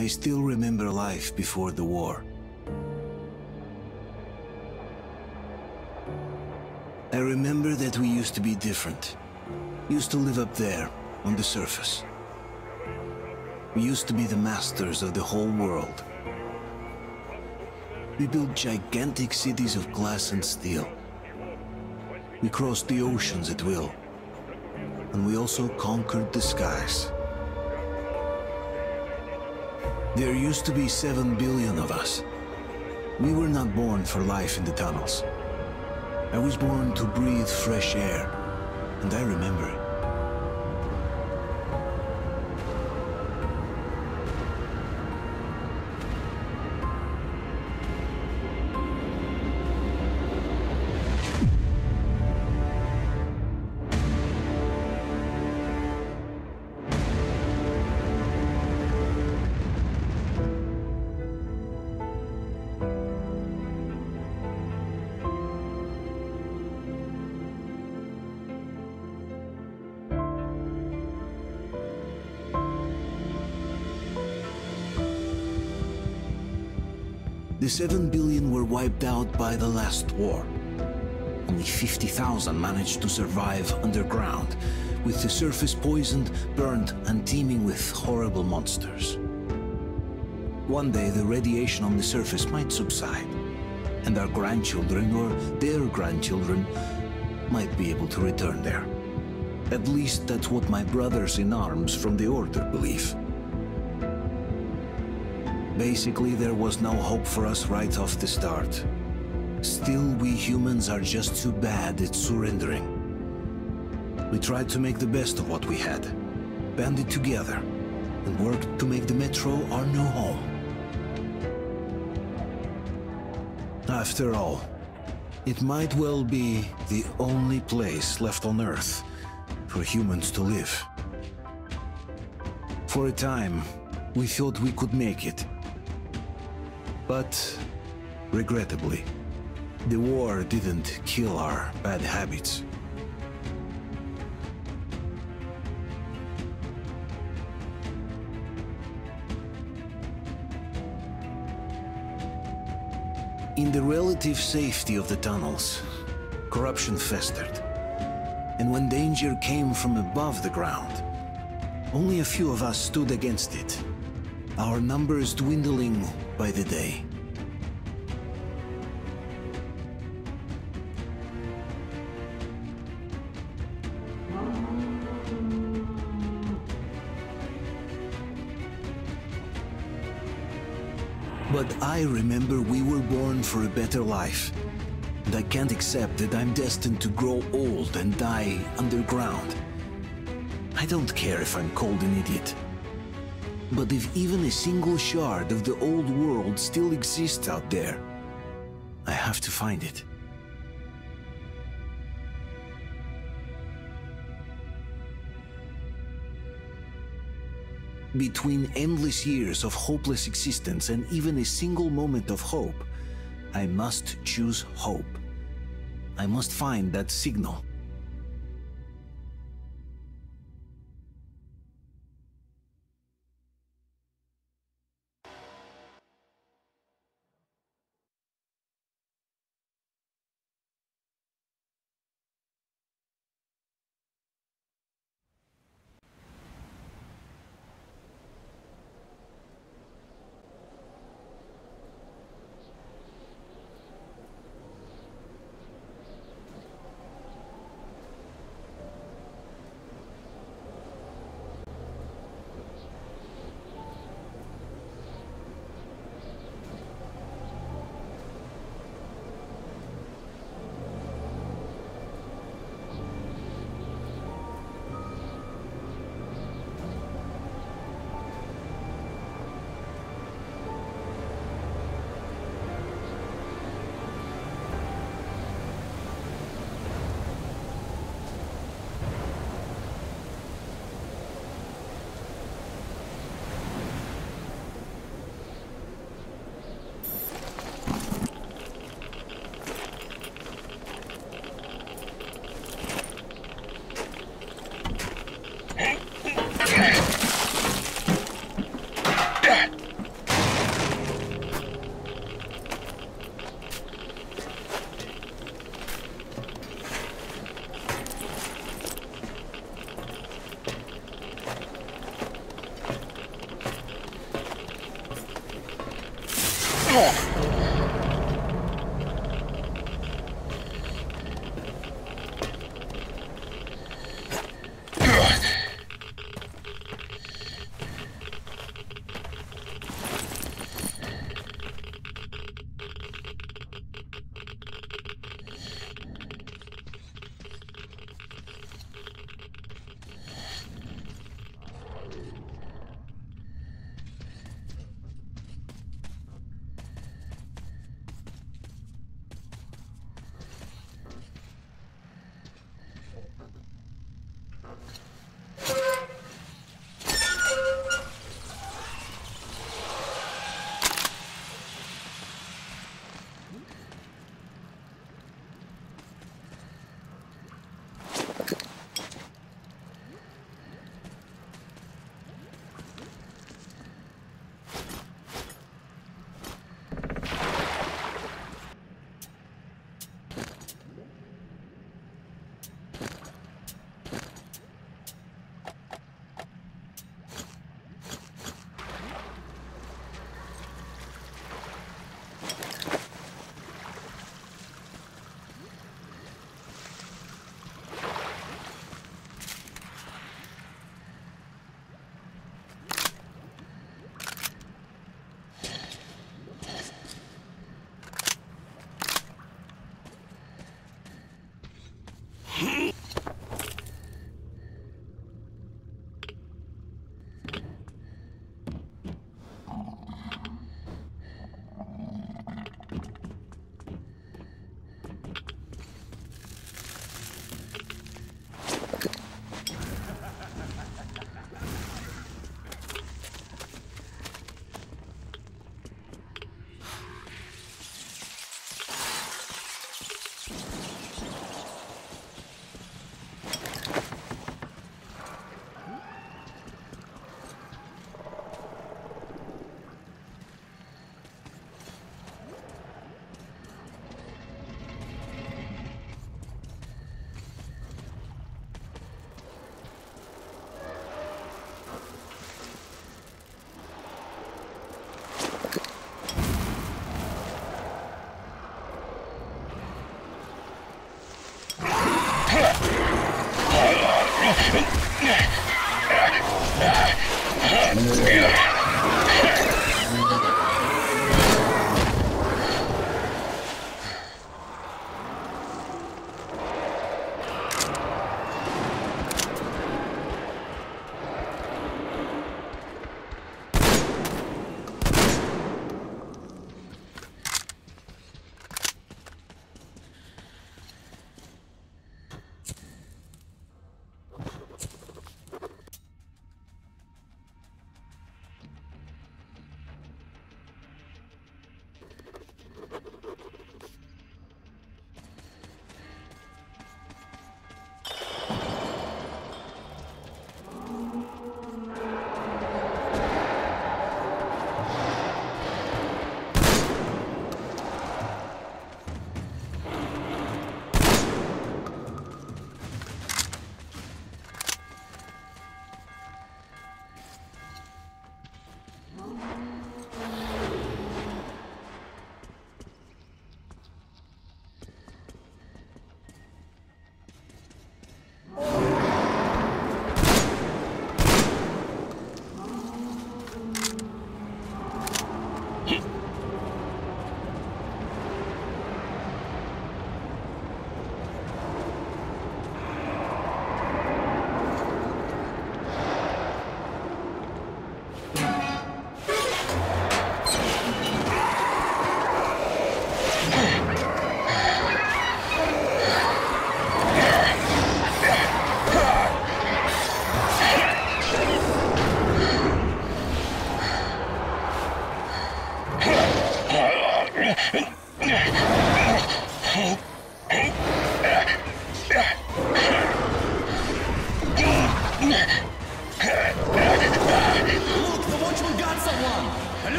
I still remember life before the war. I remember that we used to be different. Used to live up there, on the surface. We used to be the masters of the whole world. We built gigantic cities of glass and steel. We crossed the oceans at will. And we also conquered the skies. There used to be 7 billion of us. We were not born for life in the tunnels. I was born to breathe fresh air, and I remember it. The 7 billion were wiped out by the last war. Only 50,000 managed to survive underground, with the surface poisoned, burned, and teeming with horrible monsters. One day the radiation on the surface might subside, and our grandchildren or their grandchildren might be able to return there. At least that's what my brothers in arms from the Order believe. Basically, there was no hope for us right off the start. Still, we humans are just too bad at surrendering. We tried to make the best of what we had, banded together, and worked to make the Metro our new home. After all, it might well be the only place left on Earth for humans to live. For a time, we thought we could make it. But, regrettably, the war didn't kill our bad habits. In the relative safety of the tunnels, corruption festered. And when danger came from above the ground, only a few of us stood against it. Our numbers dwindling by the day. But I remember we were born for a better life, and I can't accept that I'm destined to grow old and die underground. I don't care if I'm called an idiot. But if even a single shard of the old world still exists out there, I have to find it. Between endless years of hopeless existence and even a single moment of hope, I must choose hope. I must find that signal.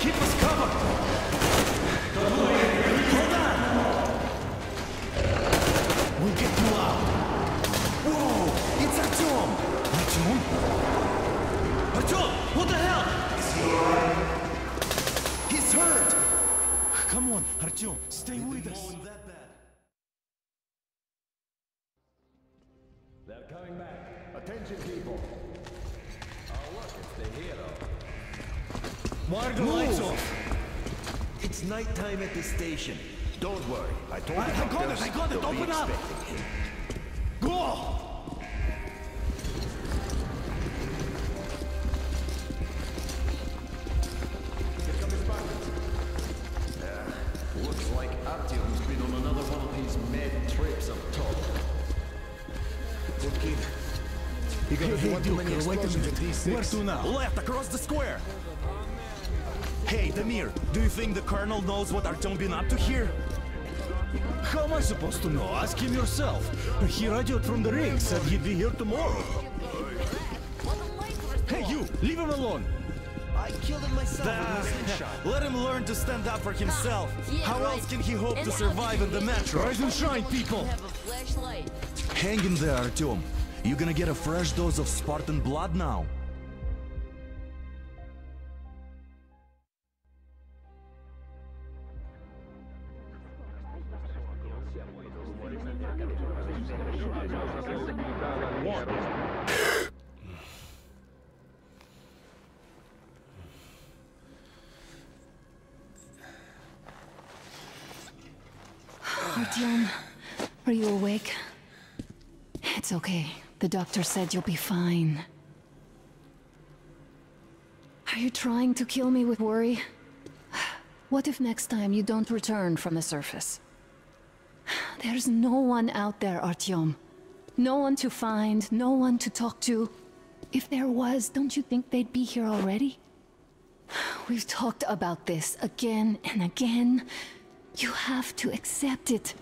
Keep Artyom, what the hell? Is he alright? He's hurt! Come on, Artyom, stay with us. They're coming back. Attention, people. Our work is the hero. Why the lights off? It's nighttime at the station. Don't worry. I told you. I got it. Open up. Go. Where to now? Left, across the square! Hey, Damir, do you think the Colonel knows what Artyom been up to here? How am I supposed to know? Ask him yourself. He radioed from the ring, said he'd be here tomorrow. Hey, you! Leave him alone! I killed him myself with my slingshot. Let him learn to stand up for himself. How else can he hope to survive in the metro? Rise and shine, people! Hang in there, Artyom. You're gonna get a fresh dose of Spartan blood now. Artyom, are you awake? It's okay. The doctor said you'll be fine. Are you trying to kill me with worry? What if next time you don't return from the surface? There's no one out there, Artyom. No one to find, no one to talk to. If there was, don't you think they'd be here already? We've talked about this again and again. You have to accept it.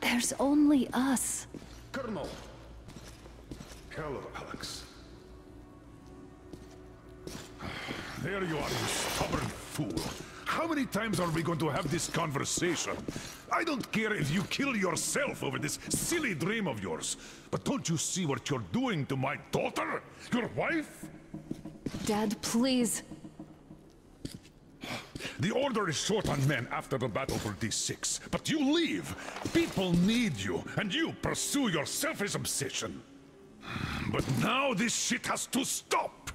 There's only us. Colonel. Hello, Alex. There you are, you stubborn fool. How many times are we going to have this conversation? I don't care if you kill yourself over this silly dream of yours, but don't you see what you're doing to my daughter? Your wife? Dad, please. The Order is short on men after the battle for D6, but you leave. People need you, and you pursue your selfish obsession. But now this shit has to stop!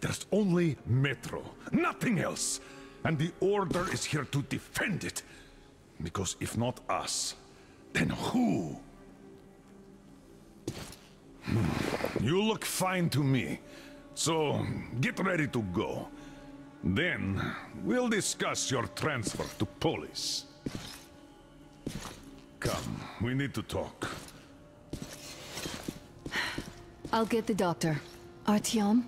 There's only Metro, nothing else! And the Order is here to defend it! Because if not us, then who? You look fine to me, so get ready to go. Then we'll discuss your transfer to Polis. Come, we need to talk. I'll get the doctor. Artyom,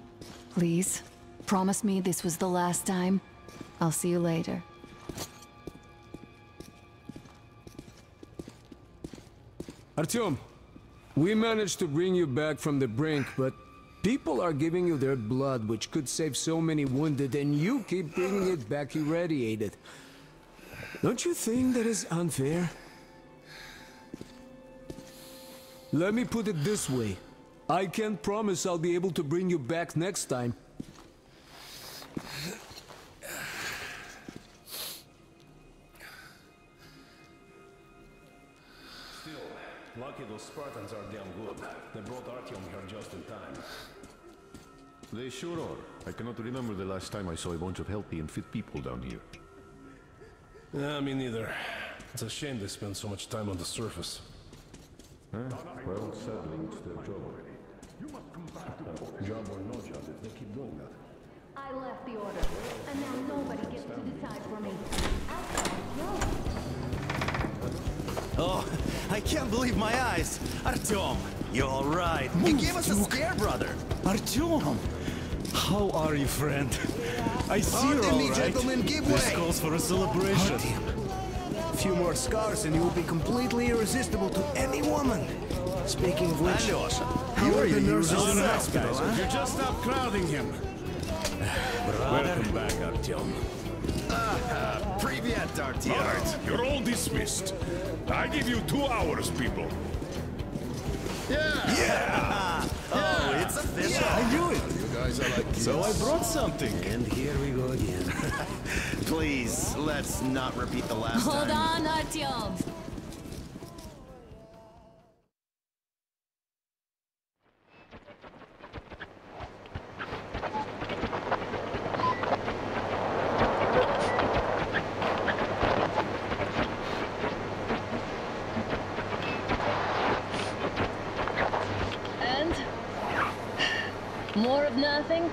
please, promise me this was the last time. I'll see you later. Artyom, we managed to bring you back from the brink, but people are giving you their blood, which could save so many wounded, and you keep bringing it back irradiated. Don't you think that is unfair? Let me put it this way. I can't promise I'll be able to bring you back next time. Still, lucky those Spartans are damn good. They brought Artyom here just in time. They sure are. I cannot remember the last time I saw a bunch of healthy and fit people down here. Nah, me neither. It's a shame they spend so much time on the surface. Well, sadly, it's their job already. You must come back to the job or no job if they keep doing that. I left the Order, and now nobody gets to decide for me. Oh, I can't believe my eyes! Artyom, you're all right. You gave us a scare, brother. Artyom, how are you, friend? I see you're all right. This calls for a celebration. A few more scars and you will be completely irresistible to any woman. Speaking of which, how are the nurses in the hospital, huh? You just stop crowding him. Welcome back, Artyom. Привет, Artyom. All right, you're all dismissed. I give you 2 hours, people. Yeah! guys are like, so I brought something. And here we go again. Please, let's not repeat the last time. Hold on, Artyom. Nothing?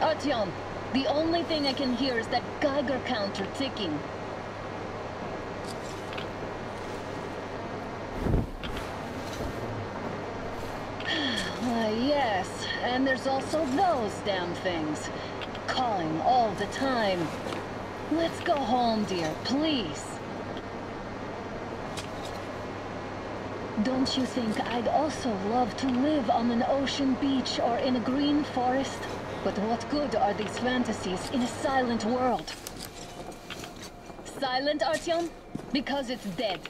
Artyom, the only thing I can hear is that Geiger counter ticking. Yes, and there's also those damn things. Calling all the time. Let's go home, dear, please. Don't you think I'd also love to live on an ocean beach or in a green forest? But what good are these fantasies in a silent world? Silent, Artyom? Because it's dead.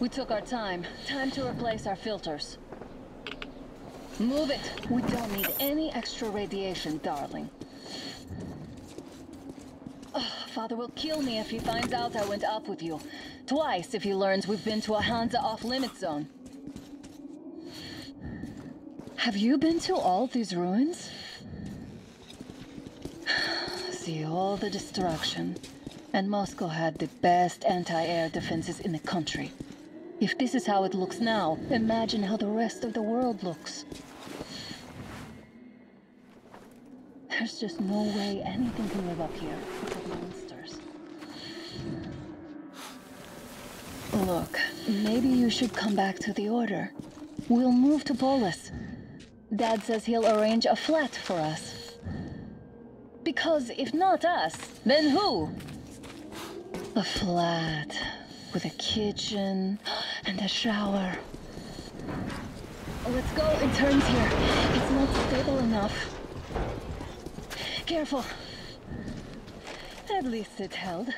We took our time. Time to replace our filters. Move it. We don't need any extra radiation, darling. Oh, Father will kill me if he finds out I went up with you. Twice if he learns we've been to a Hansa off-limit zone. Have you been to all these ruins? See all the destruction. And Moscow had the best anti-air defenses in the country. If this is how it looks now, imagine how the rest of the world looks. There's just no way anything can live up here except monsters. Look, maybe you should come back to the Order. We'll move to Polis. Dad says he'll arrange a flat for us. Because if not us, then who? A flat with a kitchen and a shower. Let's go in turns here. It's not stable enough. Careful. At least it held.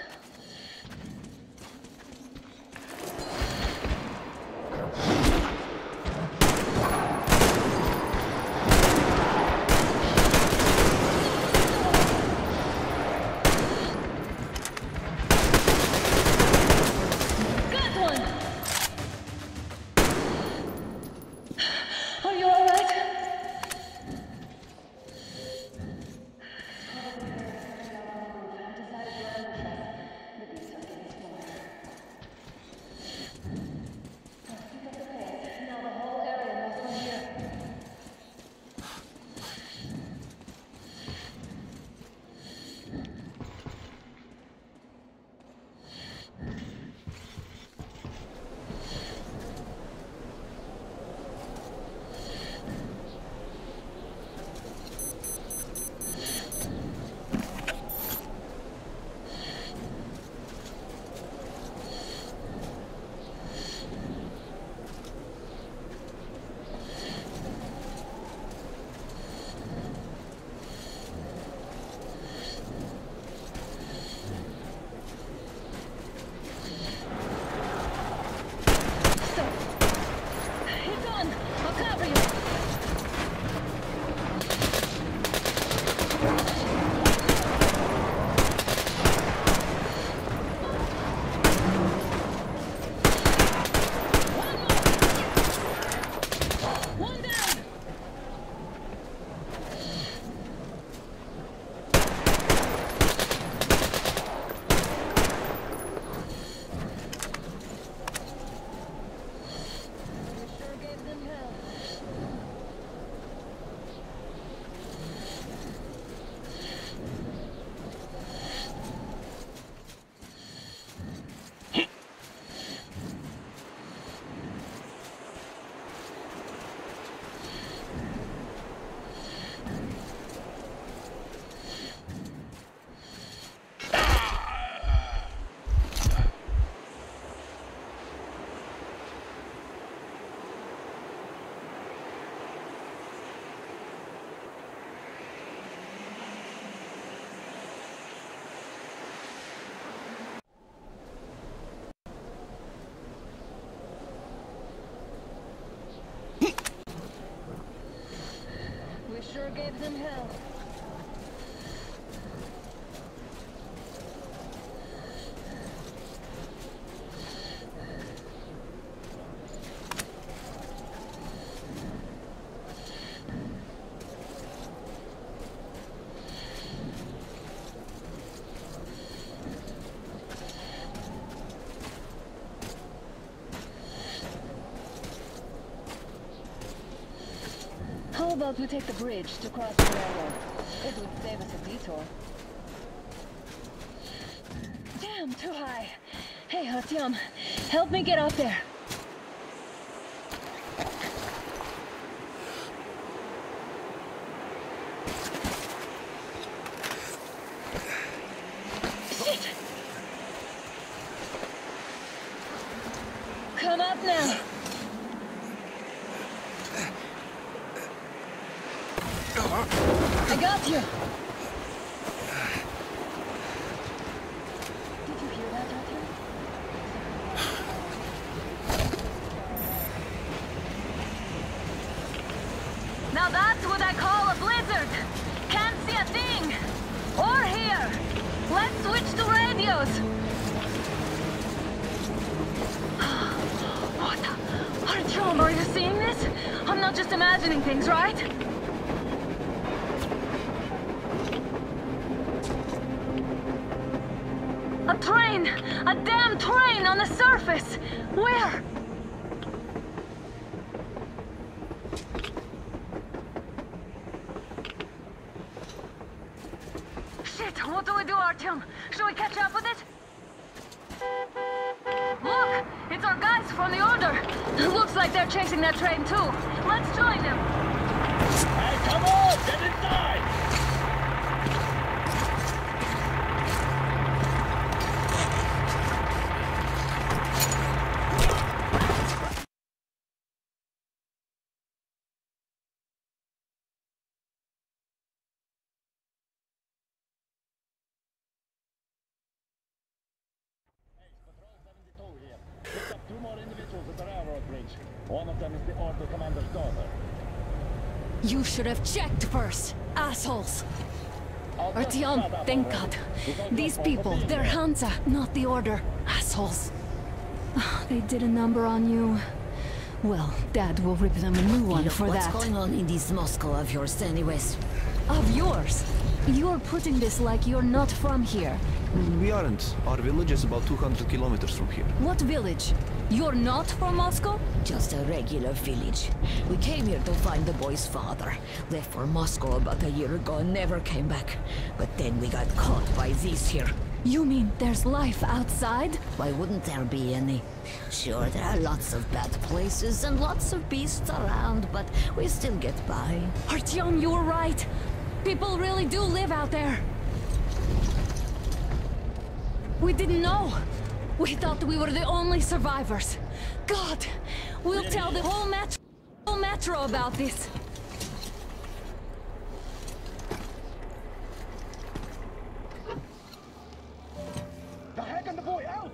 sure gave them hell. How about we take the bridge to cross the railroad? It would save us a detour. Damn, too high. Hey, Artyom, help me get up there. Shit! Come up now. I got you! Did you hear that, Artyom? Now that's what I call a blizzard! Can't see a thing! Or hear! Let's switch to radios! What? Artyom, are you seeing this? I'm not just imagining things, right? A train! A damn train on the surface! Where? Shit! What do we do, Artyom? Shall we catch up with it? Look! It's our guys from the Order! Looks like they're chasing that train too! Let's join them! Hey, come on! Get inside! One of them is the Order commander's daughter. You should have checked first, assholes! Artyom, thank God. These people, they're Hansa, not the Order. Assholes. Oh, they did a number on you. Well, Dad will rip them a new one for that. What's going on in this Moscow of yours anyways? Of yours? You're putting this like you're not from here. We aren't. Our village is about 200 kilometers from here. What village? You're not from Moscow? Just a regular village. We came here to find the boy's father. Left for Moscow about a year ago and never came back. But then we got caught by these here. You mean there's life outside? Why wouldn't there be any? Sure, there are lots of bad places and lots of beasts around, but we still get by. Artyom, you were right. People really do live out there. We didn't know. We thought we were the only survivors. God, we'll tell the whole metro about this. The heck and the boy out!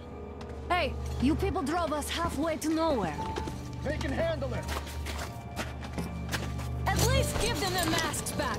Hey, you people drove us halfway to nowhere. They can handle it. At least give them their masks back.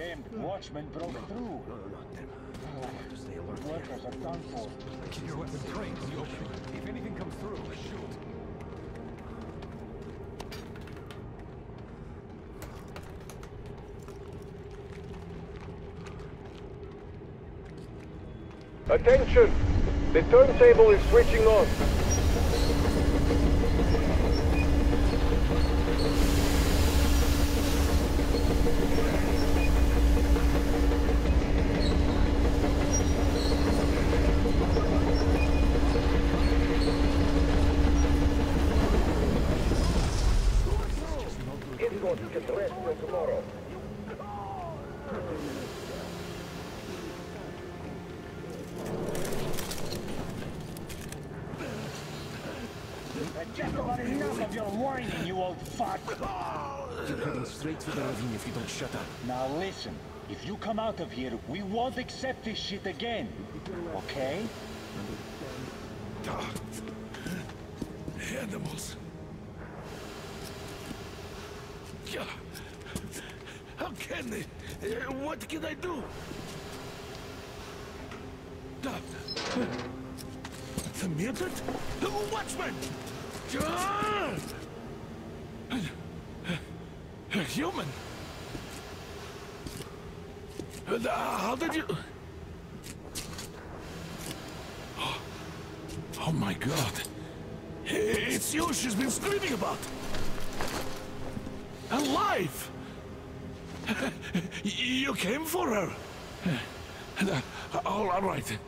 damned watchmen broke through. No, not them. Oh, to stay alert. Workers are done for. Keep your weapon trained in the open. If anything comes through, shoot. Attention! The turntable is switching on. If you don't shut up. Now listen, if you come out of here, we won't accept this shit again. Okay? Animals. How can they? What can I do? The mutant? The watchman! A human? How did you... Oh my god. It's you she's been screaming about. Alive! You came for her. All right.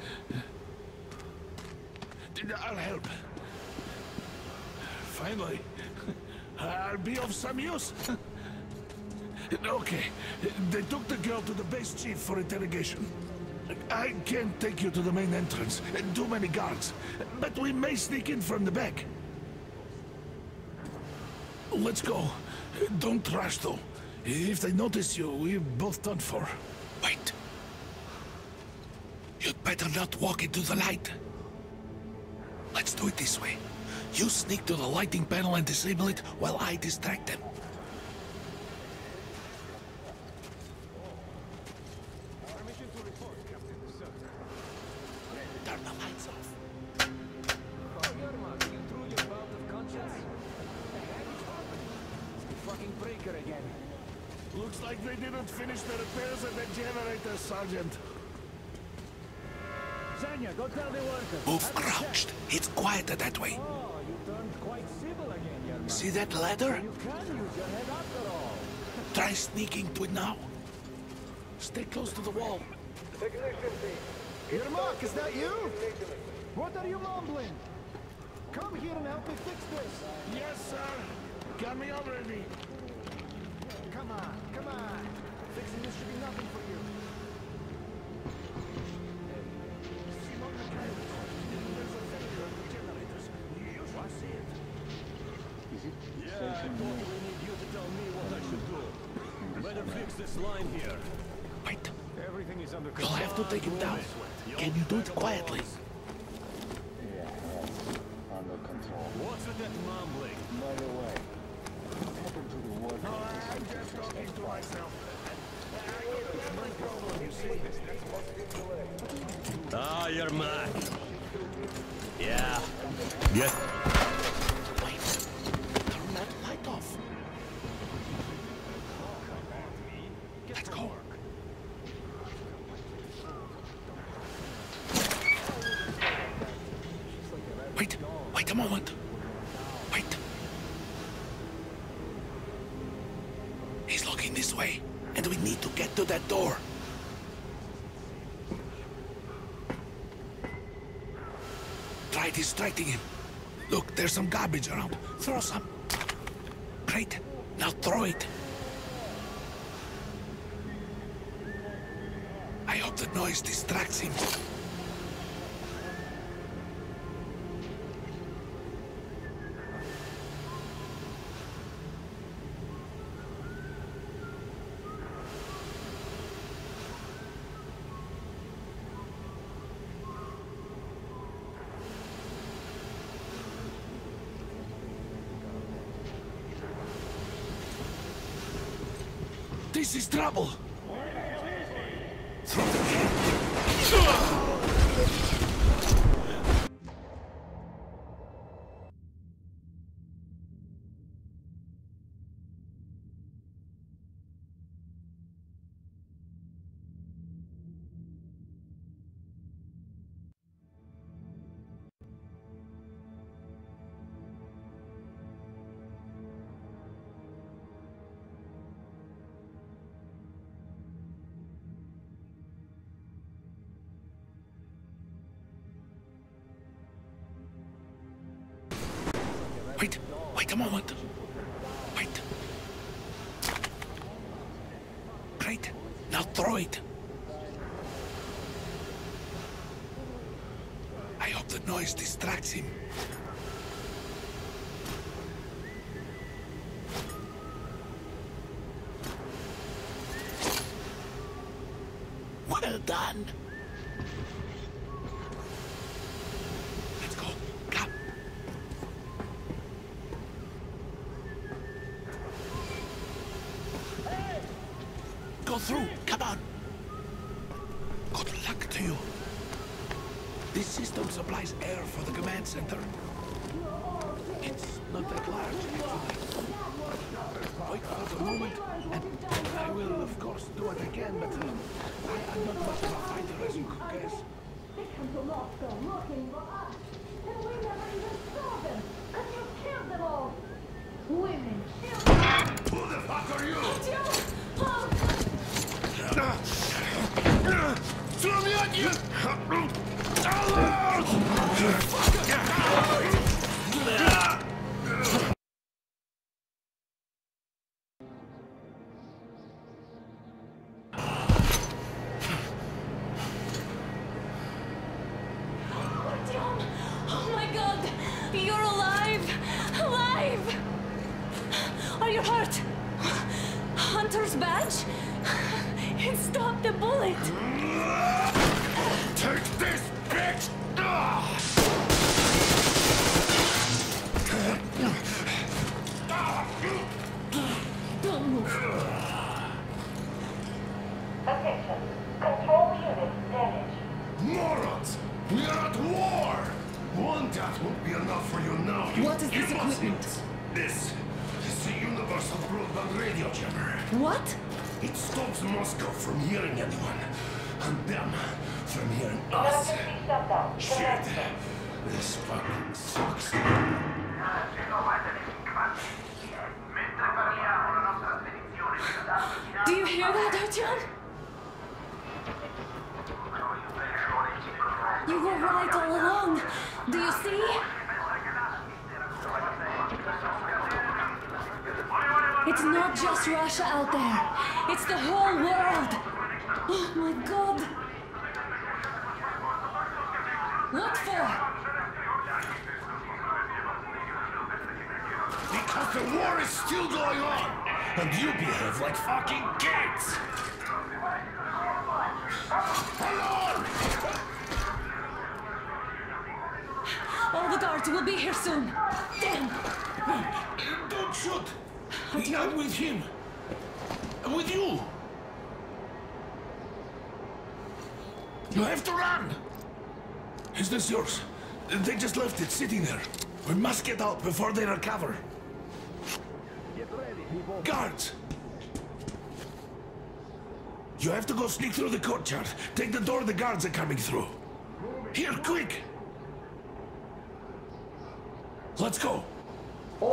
I'll help. Finally. I'll be of some use. Okay, they took the girl to the base chief for interrogation. I can't take you to the main entrance, too many guards, but we may sneak in from the back. Let's go. Don't rush though. If they notice you, we're both done for. Wait. You'd better not walk into the light. Let's do it this way. You sneak to the lighting panel and disable it while I distract them. Sergeant. Zanya, go tell the workers. Move crouched. It's quieter that way. Oh, you turned quite civil again, Yermak. See that ladder? You can use your head after all. Try sneaking to it now. Stay close to the wall. Yermak, is that you? What are you mumbling? Come here and help me fix this. Yes, sir. Got me already. Come on, come on. Fixing this should be nothing for you. Yeah, I totally need you to tell me what I should do. Better fix this line here. Wait. Everything is under control. You'll have to take him down. Can you do it quietly? Yeah, under control. What's with that mumbling? By the way, what happened to the war? No, I'm just talking to myself. It's my problem, you see. Ah, you're mad. Yeah. Yeah. Distracting him. Look, there's some garbage around. Throw some. Great. Now throw it. I hope the noise distracts him. This is trouble! Wait a moment. Wait. Great. Now throw it. I hope the noise distracts him. Well done. Let's go. Come. Go through. Come on. Good luck to you. This system supplies air for the command center. It's not that large, actually. Wait for the moment, and I will, of course, do what I can, but I am not much of a fighter, as you could guess. They come to Moscow looking for us, and we never even saw them, because you killed them all. Women, children. Who the fuck are you? Idiot! Throw me on you! Oh my God! You're alive! Alive! Are you hurt? Hunter's badge? It stopped the bullet! Take this! Bitch! Don't move. Attention. Control unit damage. Morons! We are at war! One death won't be enough for you now. What is this equipment? This is the universal broadband radio jammer. What? It stops Moscow from hearing anyone. And them from here and us. Shit. This fucking sucks. Do you hear that, Artyom? You were right all along. Do you see? It's not just Russia out there. It's the whole world. Oh my God! What for? Because the war is still going on! And you behave like fucking kids! Hold on! All the guards will be here soon! Damn! Don't shoot! I'm with him! I'm with you! You have to run! Is this yours? They just left it sitting there. We must get out before they recover. Get ready, people. Guards! You have to go sneak through the courtyard. Take the door the guards are coming through. Here, quick! Let's go! Who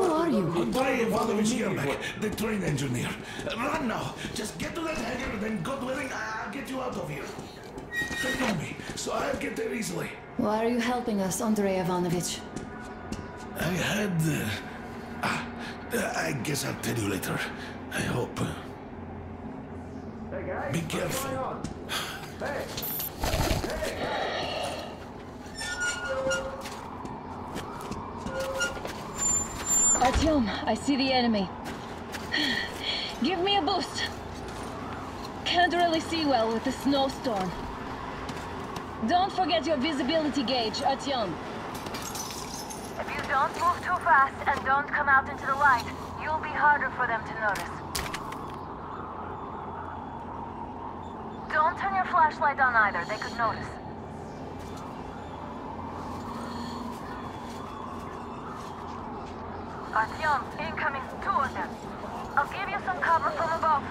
are you? Andrei Ivanovich Yermak, the train engineer. Run now! Just get to that hangar, then God willing, I'll get you out of here. They know me, so I'll get there easily. Why are you helping us, Andrei Ivanovich? I had... I guess I'll tell you later. I hope. Hey guys, be careful. What's going on? Hey! Artyom, I see the enemy. Give me a boost. Can't really see well with the snowstorm. Don't forget your visibility gauge, Artyom. If you don't move too fast and don't come out into the light, you'll be harder for them to notice. Don't turn your flashlight on either, they could notice. Artyom, incoming, two of them. I'll give you some cover from above.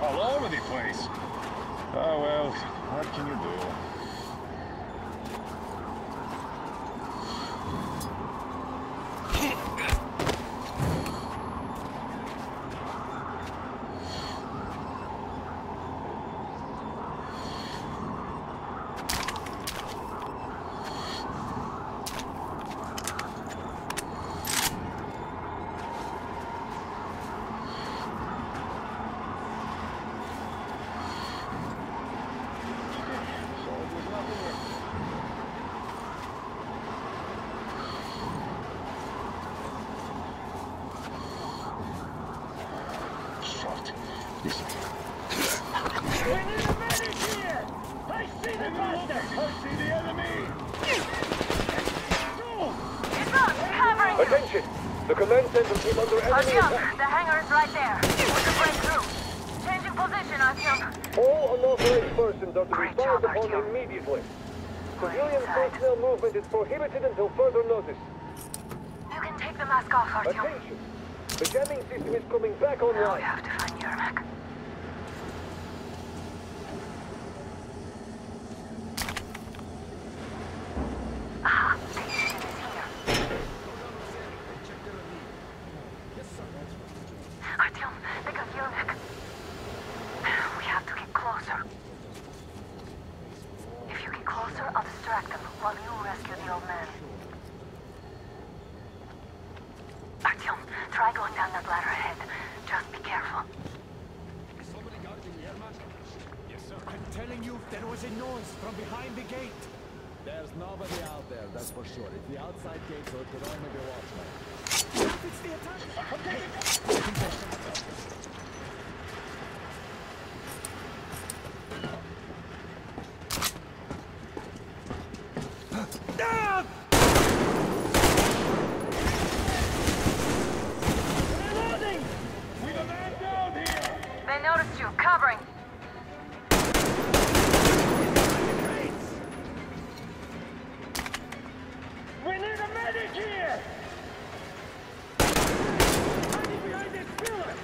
garbage all over the place. Oh, well, what can you do? Here! Hiding behind this pillar!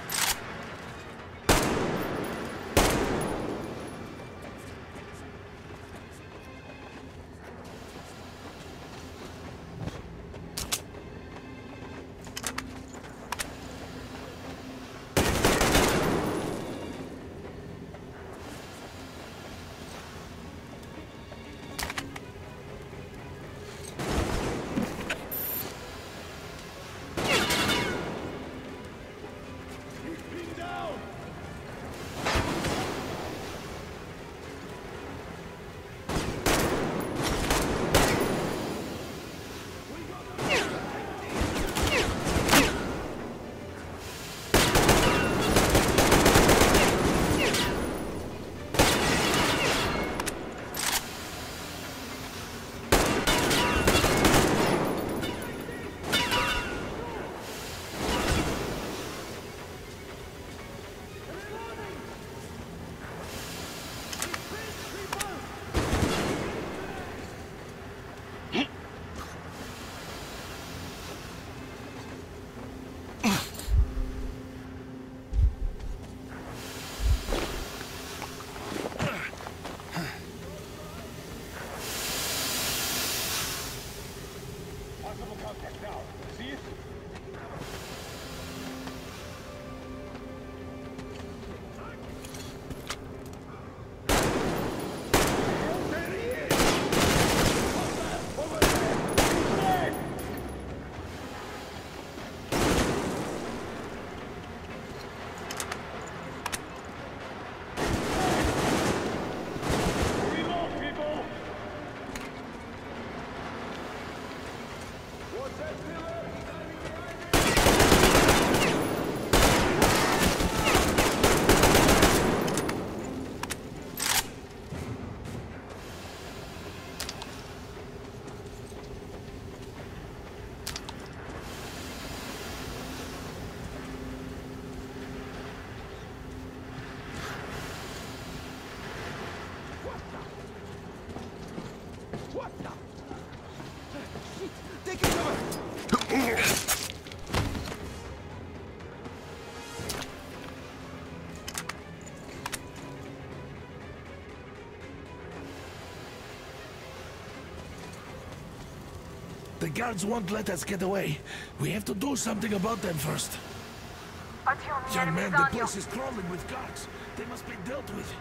The guards won't let us get away. We have to do something about them first. Young man, the place is crawling with guards. They must be dealt with.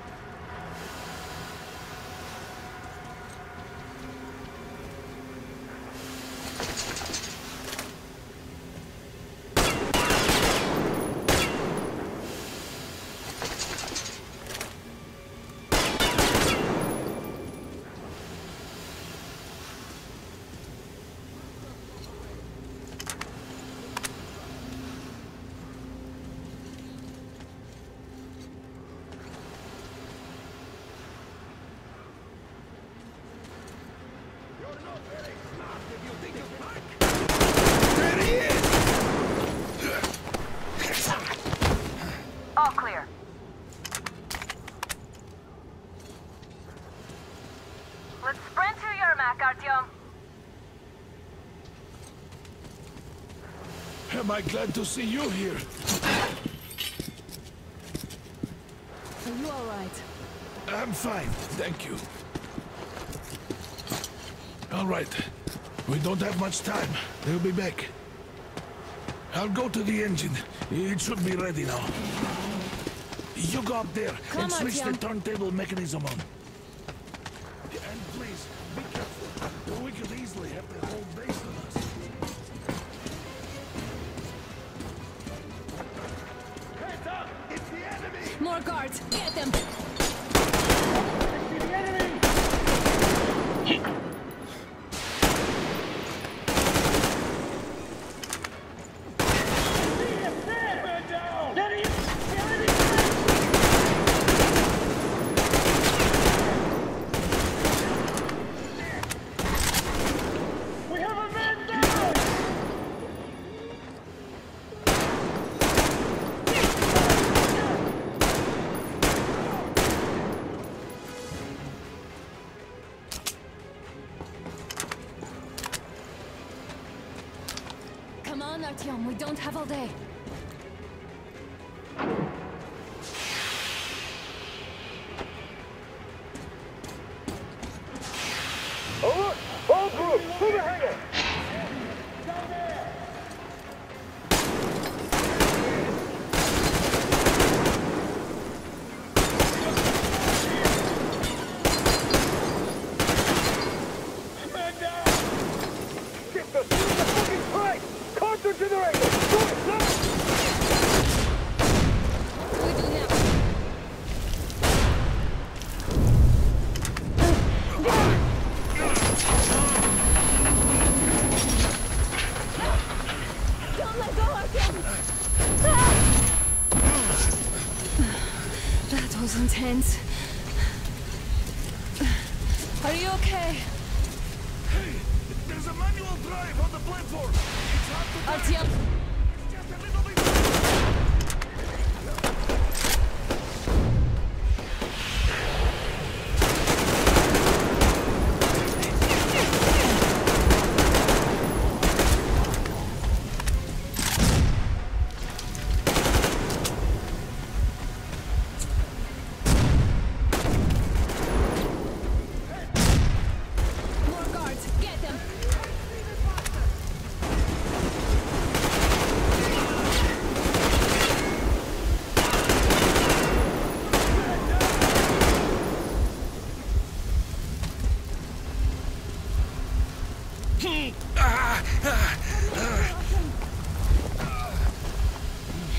Am I glad to see you here? Are you all right? I'm fine, thank you. All right. We don't have much time. They'll be back. I'll go to the engine. It should be ready now. You go up there and switch the turntable mechanism on. And please, be careful. We could easily have the whole base on us. More guards! Get them! We don't have all day. Over! All group! Through the hangar! Intense. Are you okay? Hey, there's a manual drive on the platform. It's hard to Artyom. It's just a little bit.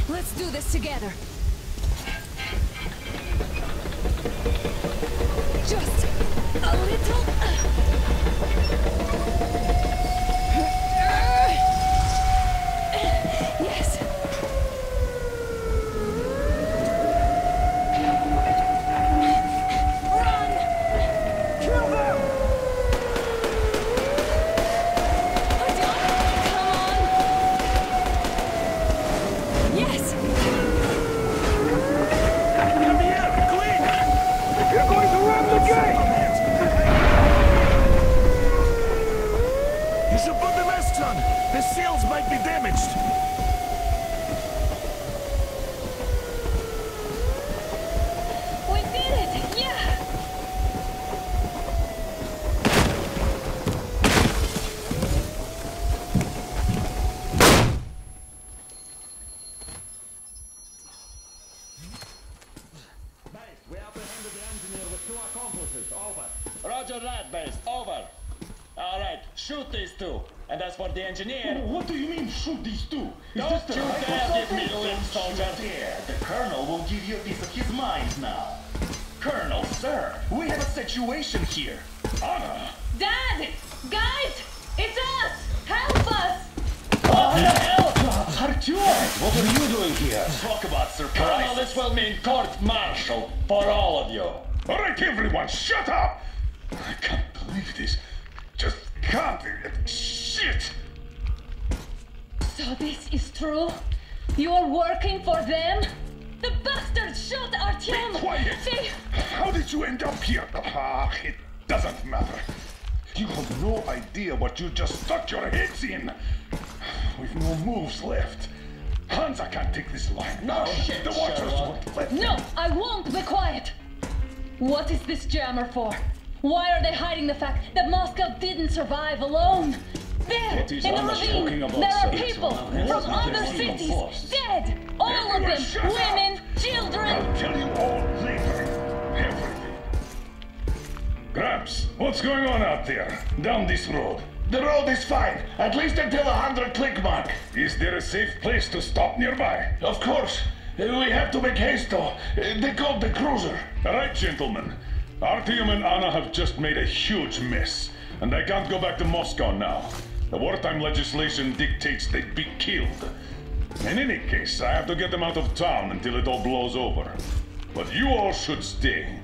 Let's do this together. Just a little. Yes. bases, over. Roger that base, over. All right, shoot these two. And as for the engineer... What do you mean, shoot these two? Don't you dare give me lip, soldier. The colonel will give you a piece of his mind now. Colonel, sir, we have a situation here. Anna! Dad! Guys! It's us! Help us! What the hell? Artyom! What are you doing here? Talk about surprise! Colonel, this will mean court-martial for all of you. All right, everyone, shut up! I can't believe this. Just can't. Shit! So this is true? You're working for them? The bastards shot Artyom! Be quiet! How did you end up here? Ah, it doesn't matter. You have no idea what you just stuck your heads in! We've no moves left. Hansa can't take this line. No, shit, the watchers won't let me. No, I won't be quiet! What is this jammer for? Why are they hiding the fact that Moscow didn't survive alone? There, in the ravine, there are people from other cities, dead! All of them! Women, children! I'll tell you all later. Everything. Gramps, what's going on out there? Down this road. The road is fine, at least until 100-click mark. Is there a safe place to stop nearby? Of course. We have to make haste, though. They called the cruiser. All right, gentlemen. Artyom and Anna have just made a huge mess, and I can't go back to Moscow now. The wartime legislation dictates they'd be killed. In any case, I have to get them out of town until it all blows over. But you all should stay.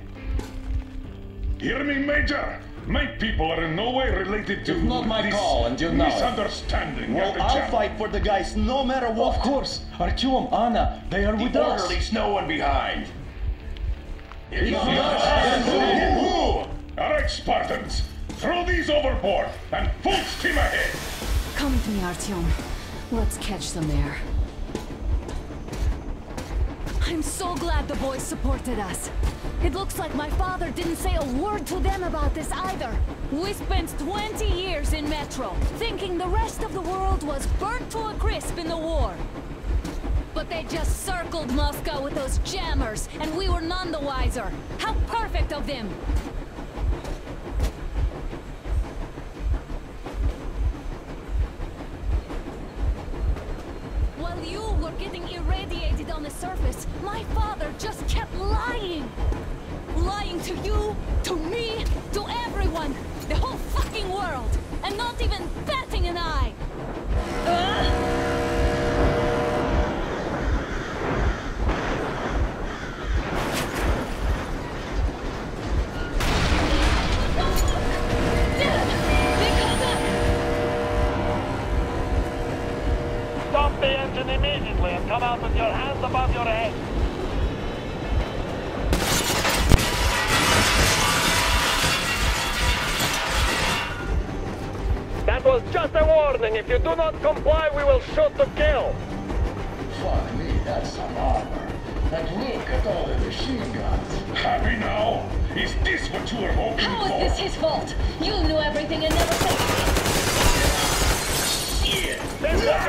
Hear me, Major? My people are in no way related to misunderstanding. Well, I'll fight for the guys no matter what. Of course, Artyom, Anna, they are with us. There's no one behind. It's not us. Who? All right, Spartans, throw these overboard and full steam ahead. Come with me, Artyom. Let's catch them there. I'm so glad the boys supported us. It looks like my father didn't say a word to them about this either. We spent 20 years in Metro, thinking the rest of the world was burnt to a crisp in the war. But they just circled Moscow with those jammers, and we were none the wiser. How perfect of them! While you were getting irradiated on the surface, my father just kept lying! Lying to you, to me, to everyone, the whole fucking world, and not even batting an eye. Stop the engine immediately and come out with your hands above your head. That was just a warning. If you do not comply, we will shoot to kill. Fuck me, that's some armor. And look at all the machine guns. Happy now? Is this what you were hoping for? How is this his fault? You knew everything and never said anything. Yeah. This is a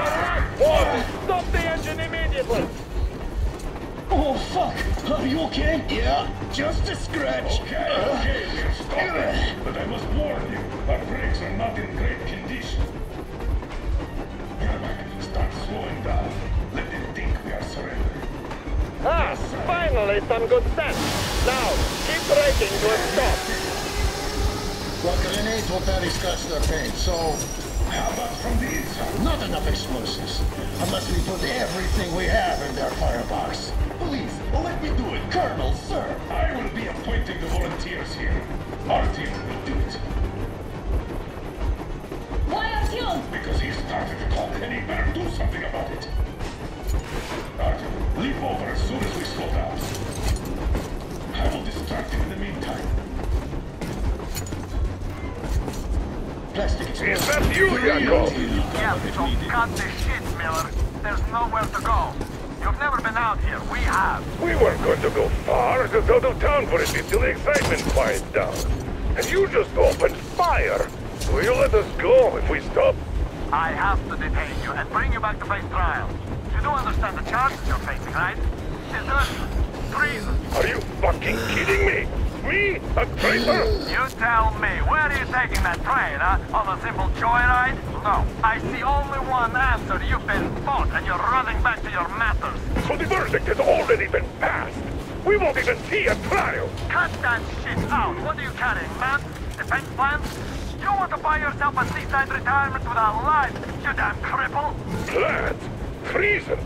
warning. Stop the engine immediately. Oh, fuck. Are you okay? Yeah, just a scratch. Okay, okay, we'll stop it. But I must warn you, our brakes are not in great condition. Yermak, start slowing down. Let them think we are surrendering. Ah, yes, finally some good sense. Now, keep braking to a stop. Well, grenades will barely scratch their paint, so... How about from the inside? Not enough explosives. Unless we put everything we have in their firebox. Please, let me do it, Colonel, sir. I will be appointing the volunteers here. Artyom will do it. Why Artyom? Because he started the call, and he better do something about it. Artyom, leap over as soon as we slow down. I will distract him in the meantime. Plastic. Is that you, Yakov? Yeah, so cut the shit, Miller. There's nowhere to go. You've never been out here. We have. We weren't going to go far. Just out of town for a bit till the excitement quiets down. And you just opened fire. Will you let us go if we stop? I have to detain you and bring you back to face trial. You do understand the charges you're facing, right? Desertion. Treason. Are you fucking kidding me? me, a traitor? You tell me, where are you taking that train, huh? On a simple joyride? No. I see only one answer. You've been bought and you're running back to your matters. So the verdict has already been passed. We won't even see a trial. Cut that shit out. What are you carrying, man? Defense plans? You want to buy yourself a seaside retirement without life, you damn cripple? Plans? Treason?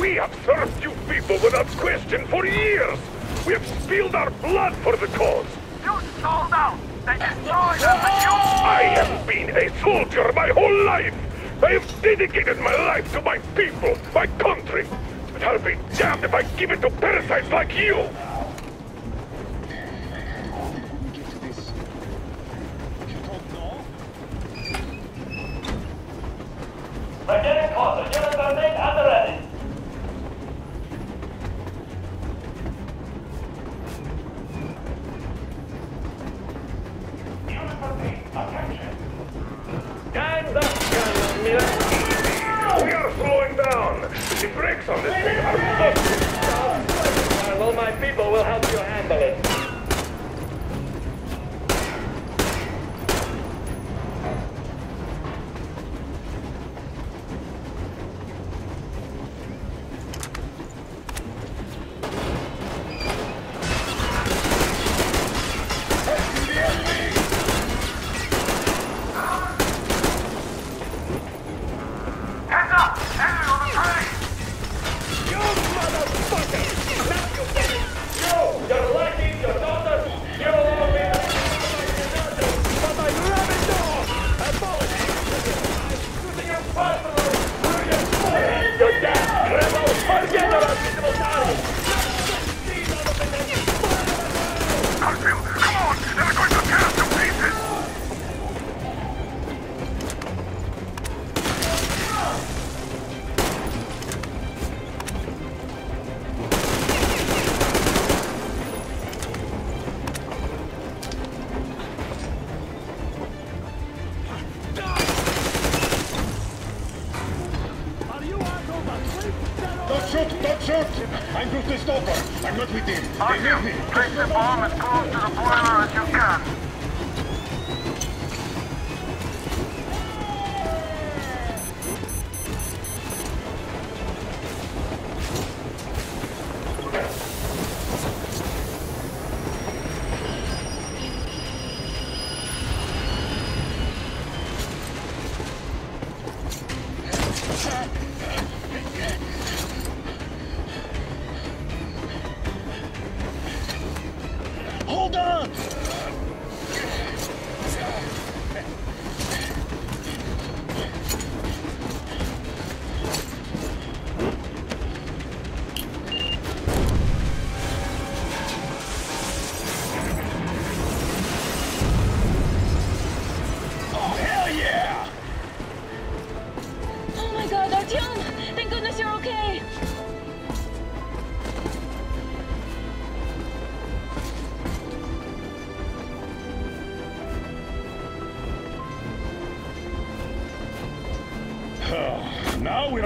We have served you people without question for years! We have spilled our blood for the cause! You sold out! They destroyed us and you! I have been a soldier my whole life! I have dedicated my life to my people, my country! But I'll be damned if I give it to parasites like you!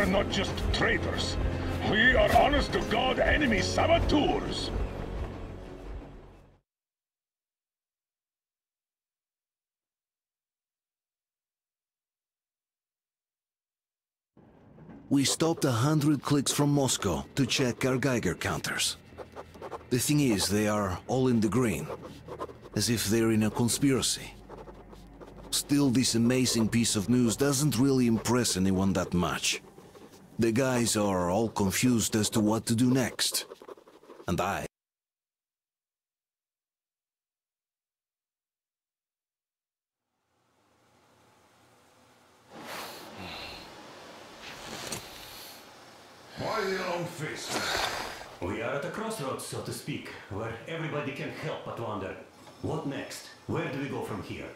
Not just traitors. We are honest to God enemy saboteurs. We stopped 100 clicks from Moscow to check our Geiger counters. The thing is, they are all in the green, as if they're in a conspiracy. Still, this amazing piece of news doesn't really impress anyone that much. The guys are all confused as to what to do next, and Why the long face? We are at a crossroads, so to speak, where everybody can help but wonder, what next? Where do we go from here?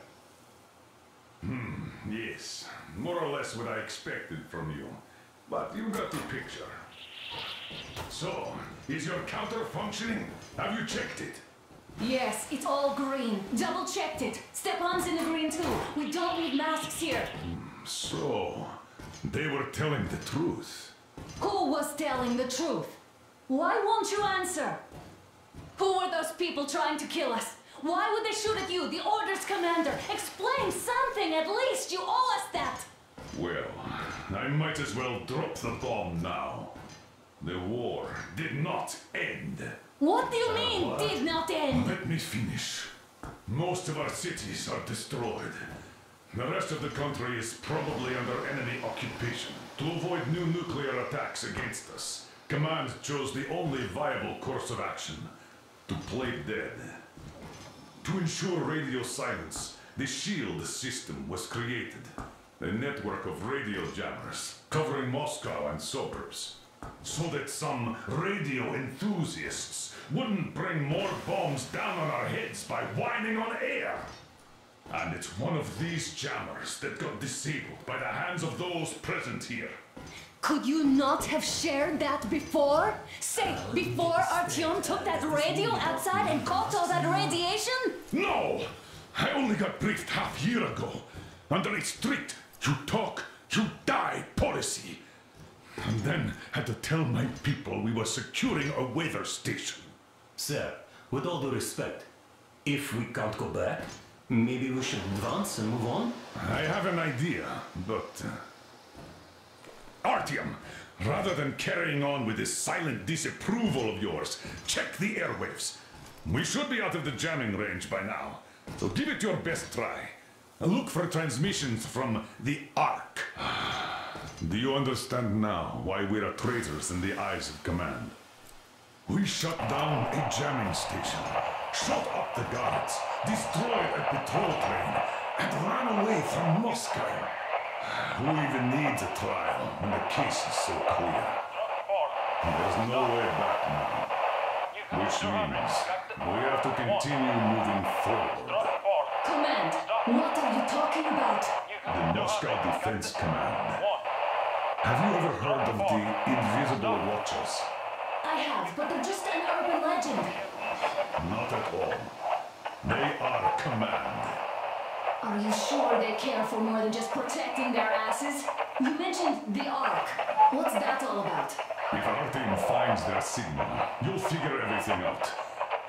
Yes, more or less what I expected from you. But you got the picture. So, is your counter functioning? Have you checked it? Yes, it's all green. Double checked it. Stepan's in the green too. We don't need masks here. So, they were telling the truth. Who was telling the truth? Why won't you answer? Who were those people trying to kill us? Why would they shoot at you, the Order's commander? Explain something, at least! You owe us that! Well, I might as well drop the bomb now. The war did not end. What do you mean, did not end? Let me finish. Most of our cities are destroyed. The rest of the country is probably under enemy occupation. To avoid new nuclear attacks against us, Command chose the only viable course of action, to play dead. To ensure radio silence, the SHIELD system was created, a network of radio jammers covering Moscow and suburbs, so that some radio enthusiasts wouldn't bring more bombs down on our heads by whining on air. And it's one of these jammers that got disabled by the hands of those present here. Could you not have shared that before? Say, before Artyom took that radio outside and caught all that radiation? No! I only got briefed half a year ago. Under a strict, you talk, you die policy. And then had to tell my people we were securing a weather station. Sir, with all due respect, if we can't go back, maybe we should advance and move on? I have an idea, but... Artyom, rather than carrying on with this silent disapproval of yours, check the airwaves. We should be out of the jamming range by now, so give it your best try. Look for transmissions from the Ark. Do you understand now why we are traitors in the eyes of command? We shut down a jamming station, shot up the guards, destroyed a patrol train, and ran away from Moscow. Who even needs a trial when the case is so clear? There's no way back now. Which means we have to continue moving forward. Command, what are you talking about? The Noska Defense Command. Have you ever heard of the Invisible Watchers? I have, but they're just an urban legend. Not at all. They are command. Are you sure they care for more than just protecting their asses? You mentioned the Ark. What's that all about? If our team finds their signal, you'll figure everything out.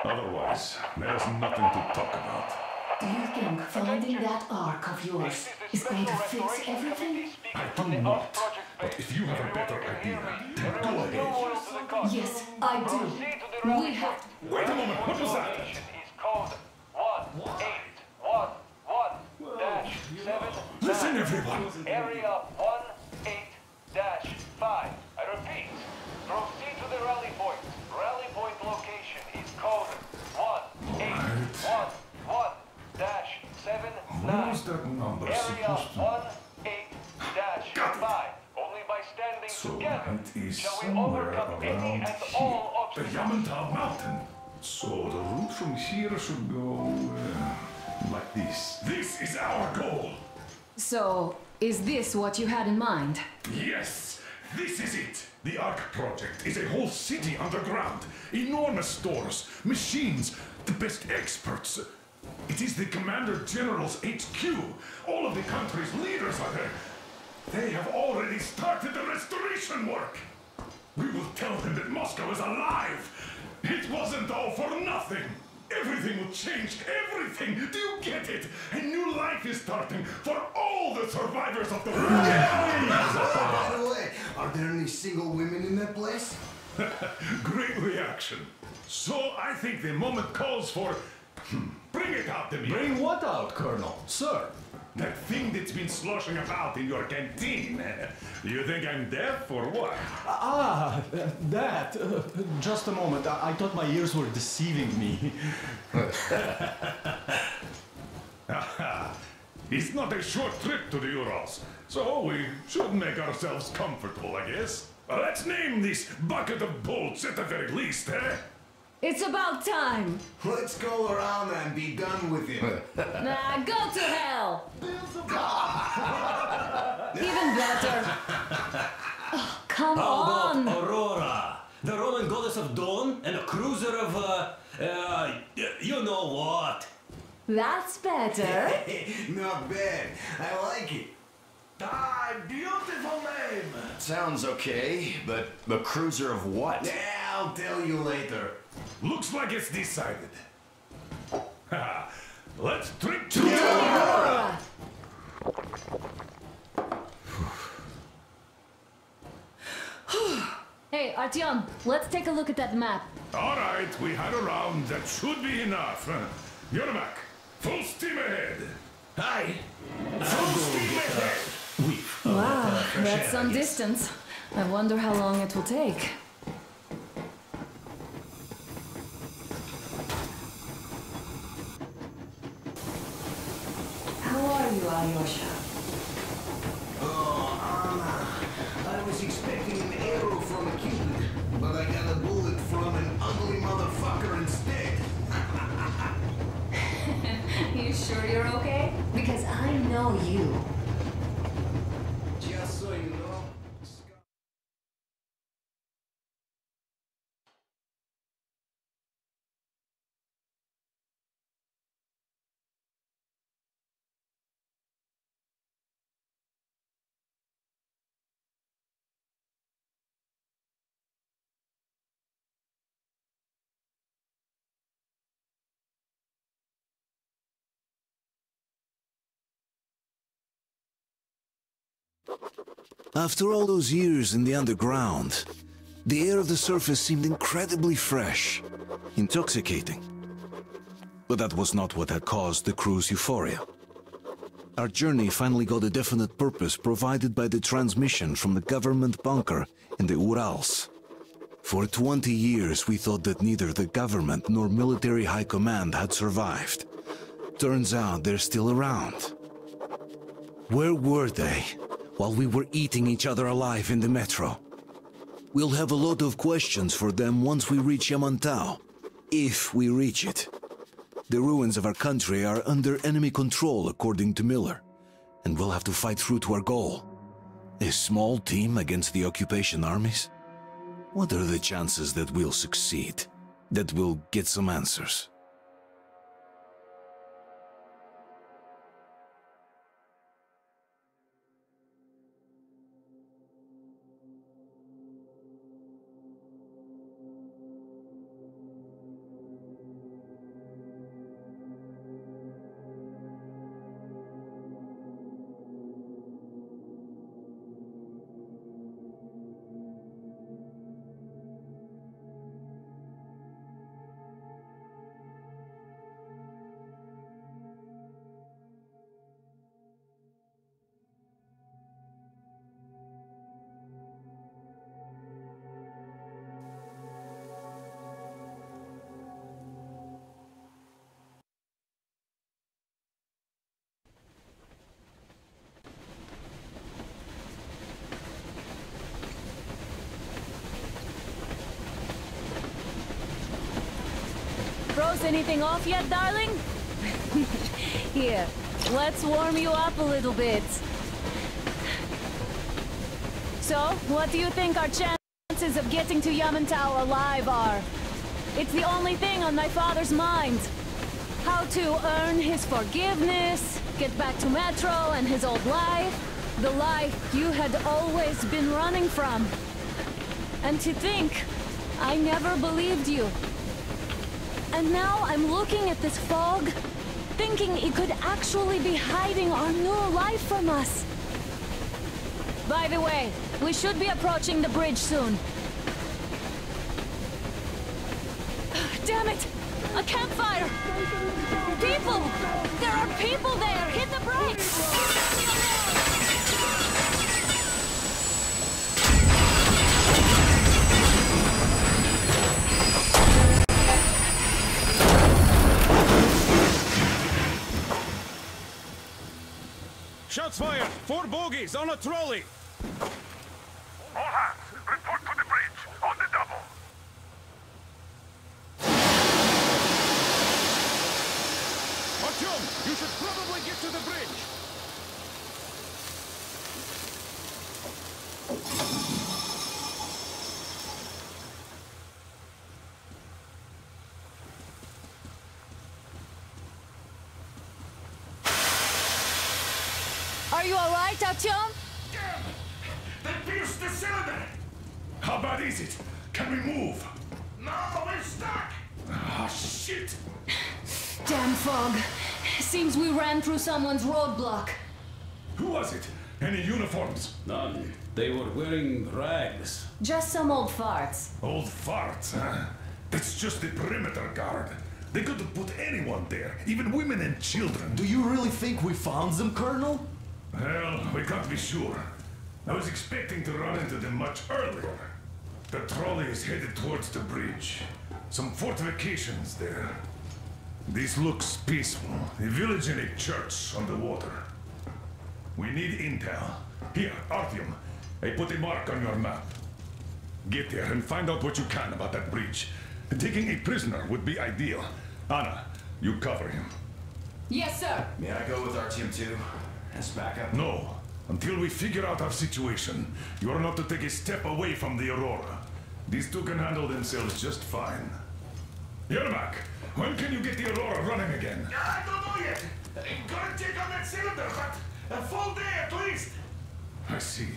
Otherwise, there's nothing to talk about. Do you think finding that Ark of yours is going to fix everything? I do not. But if you have a better idea, then go ahead. Yes, I do. We have... Wait a moment, what was that? Listen, everyone! Area 18-5. I repeat, proceed to the rally point. Rally point location is code 18-1-1-7-9. What was that number supposed to? Area 18-5. Only by standing together shall we overcome any and all obstacles. The Yamantau mountain. So the route from here should go like this. This is our goal. So, is this what you had in mind? Yes! This is it! The Ark project is a whole city underground. Enormous stores, machines, the best experts. It is the Commander General's HQ. All of the country's leaders are there. They have already started the restoration work. We will tell them that Moscow is alive. It wasn't all for nothing. Everything will change. Everything. Do you get it? A new life is starting for all the survivors of the world. By the way, are there any single women in that place? Great reaction. So I think the moment calls for... Bring it out, Demir. Bring what out, Colonel? Sir. That thing that's been sloshing about in your canteen. You think I'm deaf or what? Ah, that. Just a moment. I thought my ears were deceiving me. It's not a short trip to the Urals, so we should make ourselves comfortable, I guess. Let's name this bucket of bolts at the very least, eh? It's about time! Let's go around and be done with it. Nah, go to hell! Even better. Oh, come on! How about Aurora, the Roman goddess of dawn and a cruiser of, you know what? That's better. Not bad. I like it. Ah, beautiful name! Sounds okay, but a cruiser of what? Yeah, I'll tell you later. Looks like it's decided. Let's drink to Aurora! Hey, Artyom, let's take a look at that map. All right, we had a round. That should be enough. Yermak, full steam ahead. Aye. Full steam ahead. Wow, that's some distance. I wonder how long it will take. How are you, Alyosha? Oh, Anna. I was expecting an arrow from a kid, but I got a bullet from an ugly motherfucker instead. You sure you're okay? Because I know you. Just so you know. After all those years in the underground, the air of the surface seemed incredibly fresh, intoxicating. But that was not what had caused the crew's euphoria. Our journey finally got a definite purpose provided by the transmission from the government bunker in the Urals. For 20 years we thought that neither the government nor military high command had survived. Turns out they're still around. Where were they while we were eating each other alive in the metro? We'll have a lot of questions for them once we reach Yamantau, if we reach it. The ruins of our country are under enemy control, according to Miller, and we'll have to fight through to our goal. A small team against the occupation armies? What are the chances that we'll succeed? That we'll get some answers? Anything off yet, darling? Here, let's warm you up a little bit. So, what do you think our chances of getting to Yamantau alive are? It's the only thing on my father's mind. How to earn his forgiveness, get back to Metro and his old life, the life you had always been running from. And to think, I never believed you. And now I'm looking at this fog, thinking it could actually be hiding our new life from us. By the way, we should be approaching the bridge soon. Damn it! A campfire! People! There are people there! Hit the brakes! Shots fired! 4 bogies on a trolley! All hands, report to the bridge! On the double! Artyom, you should probably get to the bridge! Are you all right, Artyom? Damn! They pierced the cylinder! How bad is it? Can we move? No, we're stuck! Oh, shit! Damn fog. Seems we ran through someone's roadblock. Who was it? Any uniforms? None. They were wearing rags. Just some old farts. Old farts, huh? That's just the perimeter guard. They could have put anyone there, even women and children. Do you really think we found them, Colonel? Well, we can't be sure. I was expecting to run into them much earlier. The trolley is headed towards the bridge. Some fortifications there. This looks peaceful. A village and a church on the water. We need intel. Here, Artyom, I put a mark on your map. Get there and find out what you can about that bridge. Taking a prisoner would be ideal. Anna, you cover him. Yes, sir. May I go with Artyom too? As backup? No. Until we figure out our situation, you are not to take a step away from the Aurora. These two can handle themselves just fine. Yermak, when can you get the Aurora running again? I don't know yet. I'm gonna check on that cylinder, but a full day at least. I see.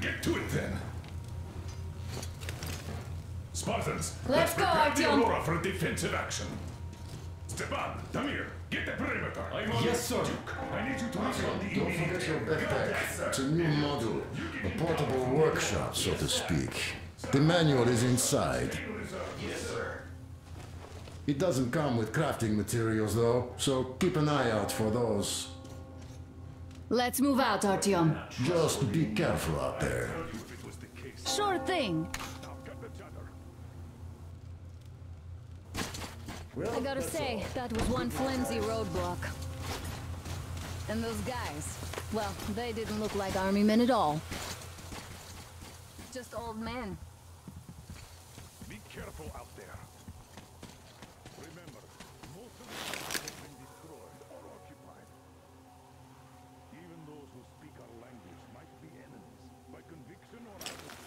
Get to it then. Spartans, let's prepare the Aurora for defensive action. Stepan, Damir, get the perimeter. Yes, sir. I need you to don't forget your backpack. It's a new module, a portable workshop, so to speak. The manual is inside. Yes, sir. It doesn't come with crafting materials, though, so keep an eye out for those. Let's move out, Artyom. Just be careful out there. Sure thing. I gotta say, that was one flimsy roadblock. And those guys, well, they didn't look like army men at all. Just old men. Be careful out there. Remember, most of the people have been destroyed or occupied. Even those who speak our language might be enemies, by conviction or out of fear.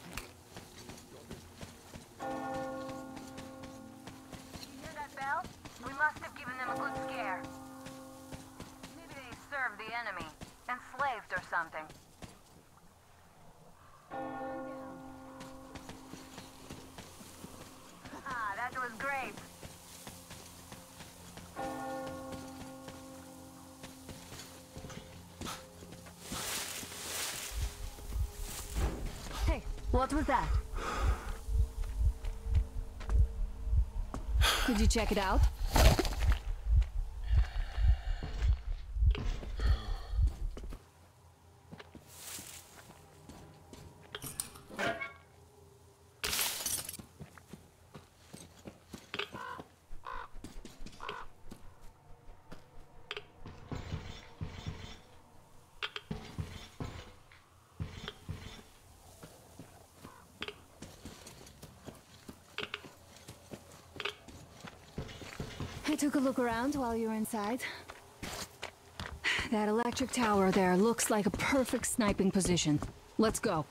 We must have given them a good scare. Maybe they served the enemy, enslaved or something. Ah, that was great. Hey, what was that? Could you check it out? Took a look around while you were inside. That electric tower there looks like a perfect sniping position. Let's go.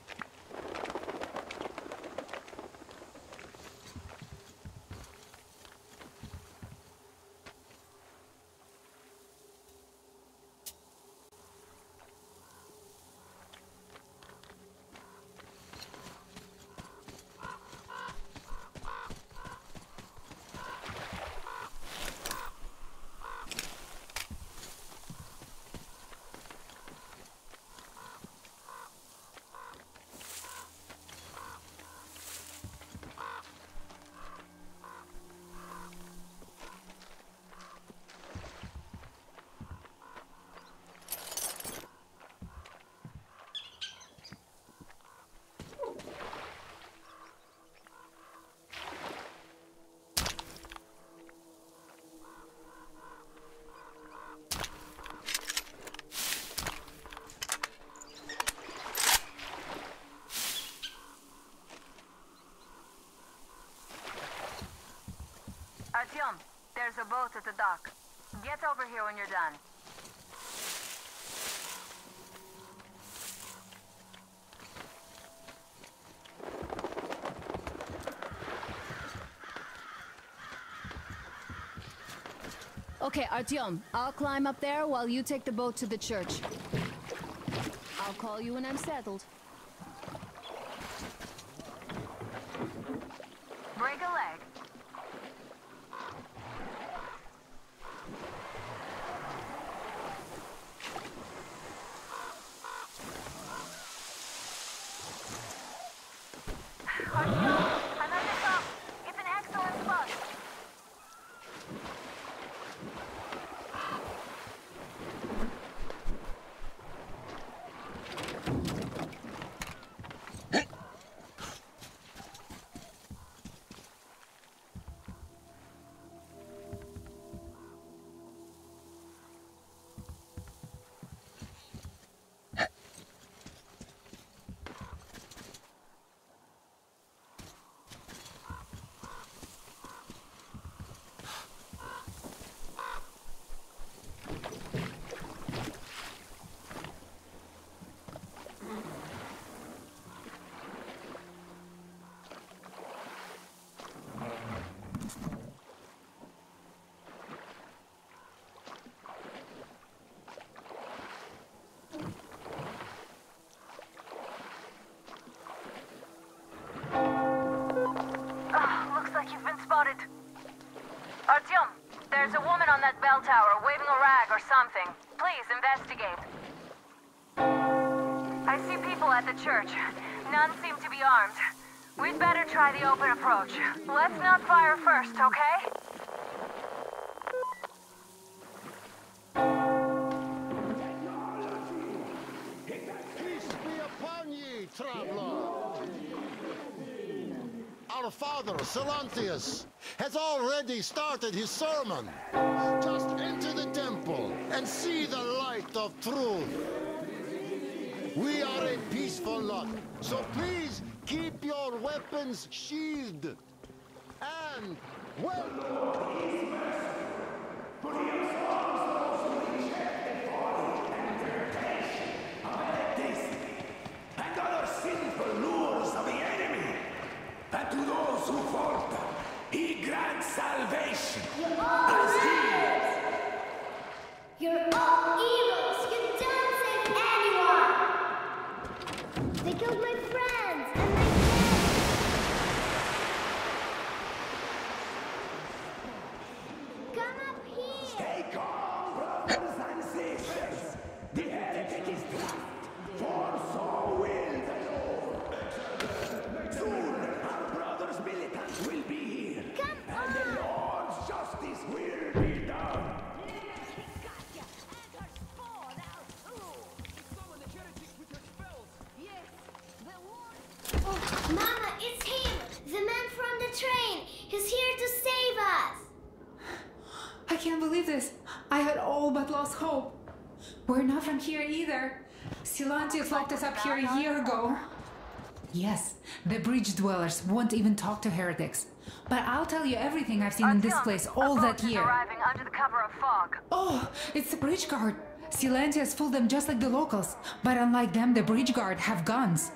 Artyom, there's a boat at the dock. Get over here when you're done. Okay, Artyom, I'll climb up there while you take the boat to the church. I'll call you when I'm settled. Break a leg. control tower waving a rag or something. Please investigate. I see people at the church. None seem to be armed. We'd better try the open approach. Let's not fire first, okay? Our father, Silantius, has already started his sermon. Just enter the temple and see the light of truth. We are a peaceful lot, so please keep your weapons sheathed. And welcome. But to those who falter, he grants salvation. You're all evils! You're all evils! You don't save anyone! They killed my friends and my kids! Come up here! Stay calm, brothers and sisters! The heretic is trapped, for so will the Lord. Soon, militants will be here. Come and on. The Lord's justice will be done. Katya and her spawn out too. Summon the heretics with your spells. Yes, the Lord. Oh, Mama, it's him. The man from the train. He's here to save us. I can't believe this. I had all but lost hope. We're not from here either. Silantius locked us up here a year ago. Yes, the bridge dwellers won't even talk to heretics. But I'll tell you everything I've seen in this place all that year. Arriving under the cover of fog. Oh, it's the bridge guard. Silantius fooled them just like the locals. But unlike them, the bridge guard have guns.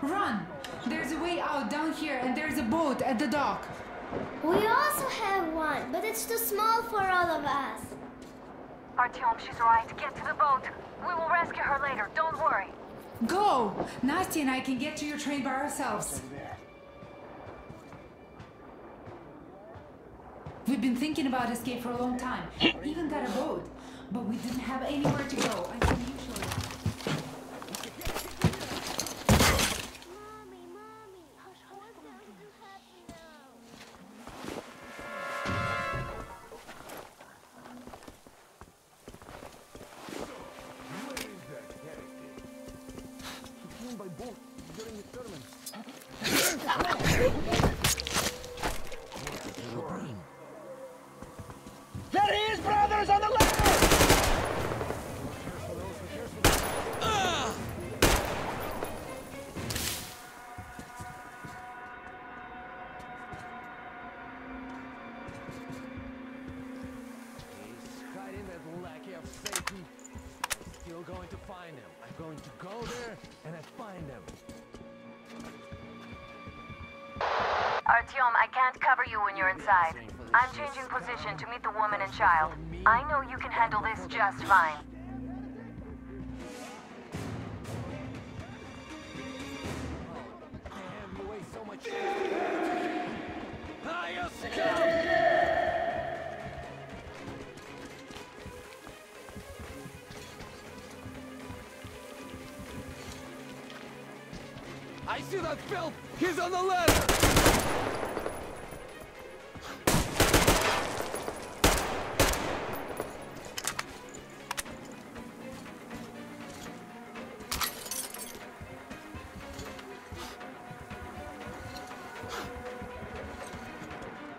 Run! There's a way out down here and there's a boat at the dock. We also have one, but it's too small for all of us. Artyom, she's right. Get to the boat. We will rescue her later. Don't worry. Go! Nastya and I can get to your train by ourselves. We've been thinking about escape for a long time. Even got a boat, but we didn't have anywhere to go. I can usually. Mommy, mommy, hush, what will happen now? Where is that character? By boat during the tournament. There he is, brothers, on the left! He's hiding that lackey of Satan. Still going to find him. I'm going to go there and I find him. Artyom, I can't cover you when you're inside. I'm changing position to meet the woman and child. I know you can handle this just fine. I see that Phil! He's on the ladder!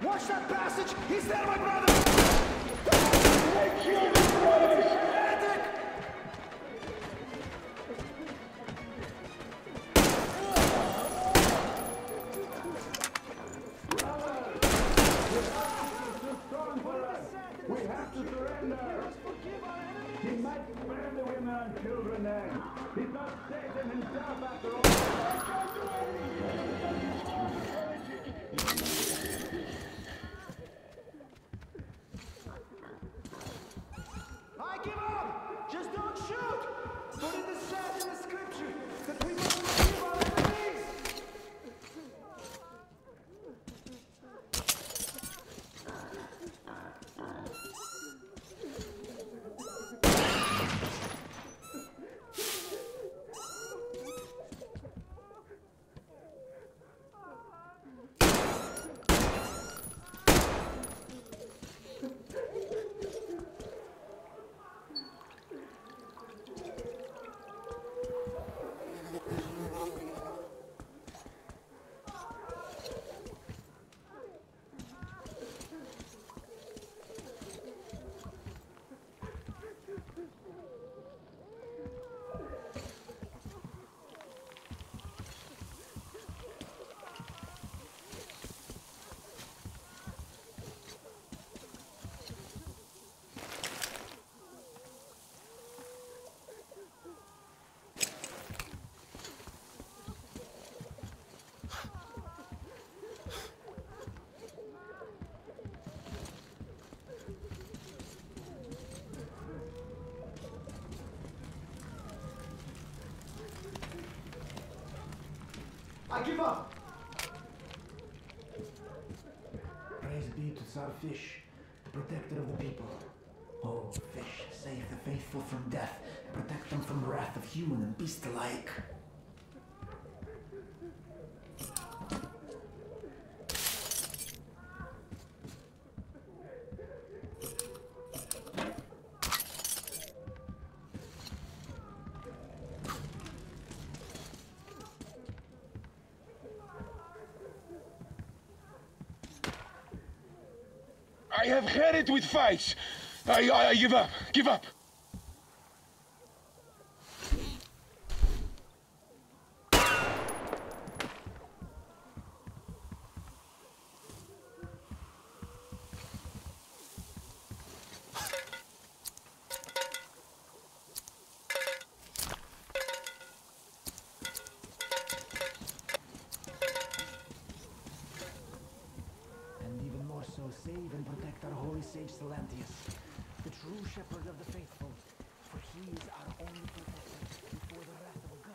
Watch that passage! He's there, my brother! Thank you, my brother! I give up! Praise be to Tsar Fish, the protector of the people. Oh, Fish, save the faithful from death, and protect them from the wrath of human and beast alike. I have had it with fights. I give up. Give up. Silantius, the true shepherd of the faithful, for he is our only protector before the wrath of God.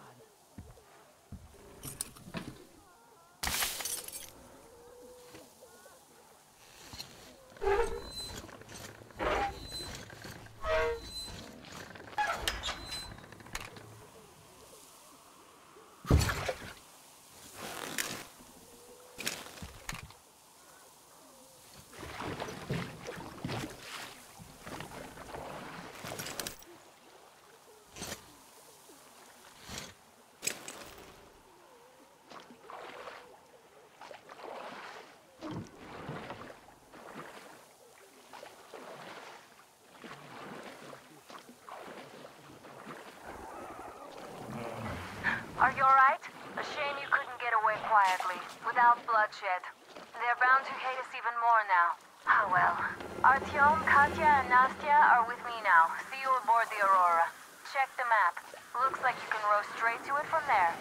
Are you alright? A shame you couldn't get away quietly, without bloodshed. They're bound to hate us even more now. Oh well. Artyom, Katya, and Nastya are with me now. See you aboard the Aurora. Check the map. Looks like you can row straight to it from there.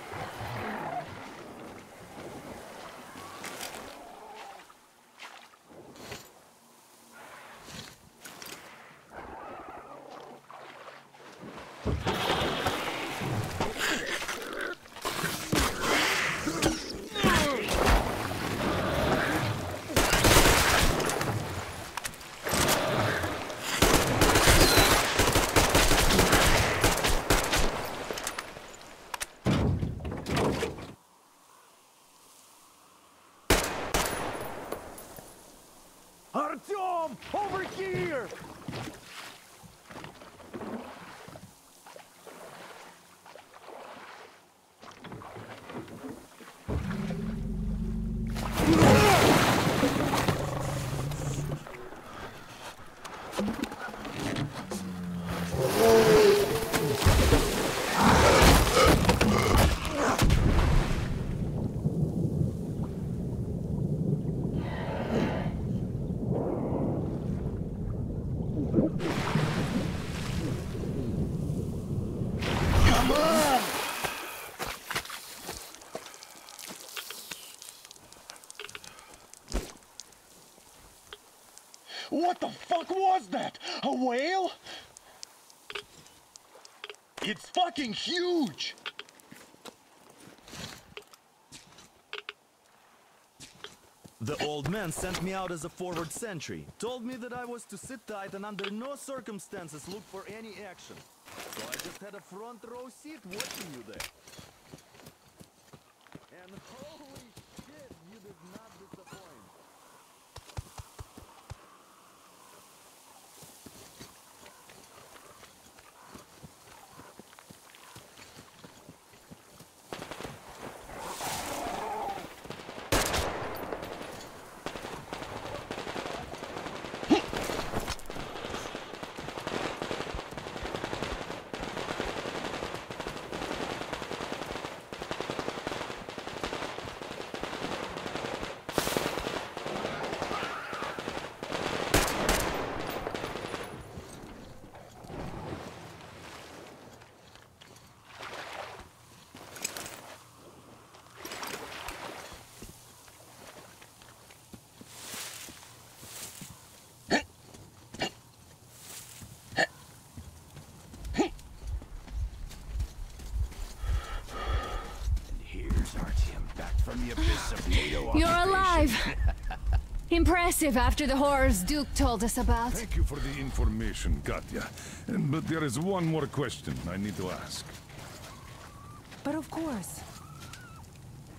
What the fuck was that? A whale? It's fucking huge! The old man sent me out as a forward sentry. Told me that I was to sit tight and under no circumstances look for any action. So I just had a front row seat watching you there. And holy shit, you did not disappoint. You're alive! Impressive after the horrors Duke told us about. Thank you for the information, Katya. But there is one more question I need to ask. But of course.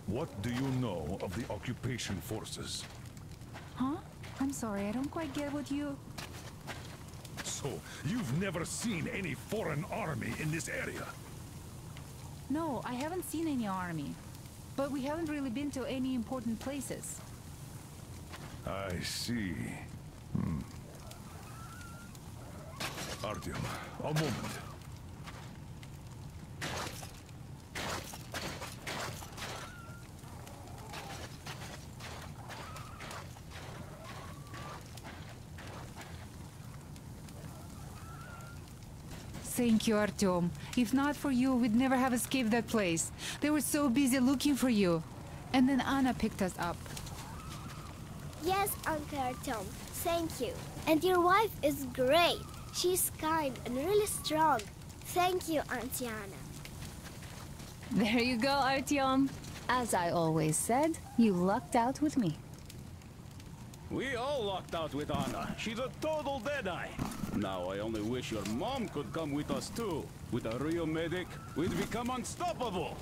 What do you know of the occupation forces? Huh? I'm sorry, I don't quite get what you... So, you've never seen any foreign army in this area? No, I haven't seen any army. But we haven't really been to any important places. I see. Artyom, a moment. Thank you, Artyom. If not for you, we'd never have escaped that place. They were so busy looking for you. And then Anna picked us up. Yes, Uncle Artyom. Thank you. And your wife is great. She's kind and really strong. Thank you, Auntie Anna. There you go, Artyom. As I always said, you lucked out with me. We all lucked out with Anna. She's a total deadeye. Now I only wish your mom could come with us too. With a real medic, we'd become unstoppable.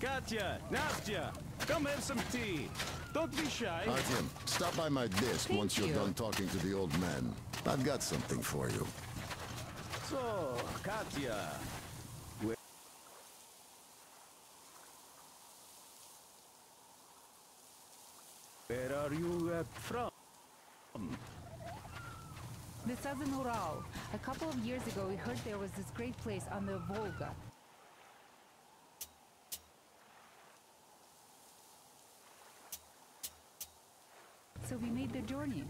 Katya, Nastya, come have some tea. Don't be shy. Artyom, stop by my desk once you're done talking to the old man. I've got something for you. So, Katya... Where are you from? The southern Urals. A couple of years ago, we heard there was this great place on the Volga. So we made the journey.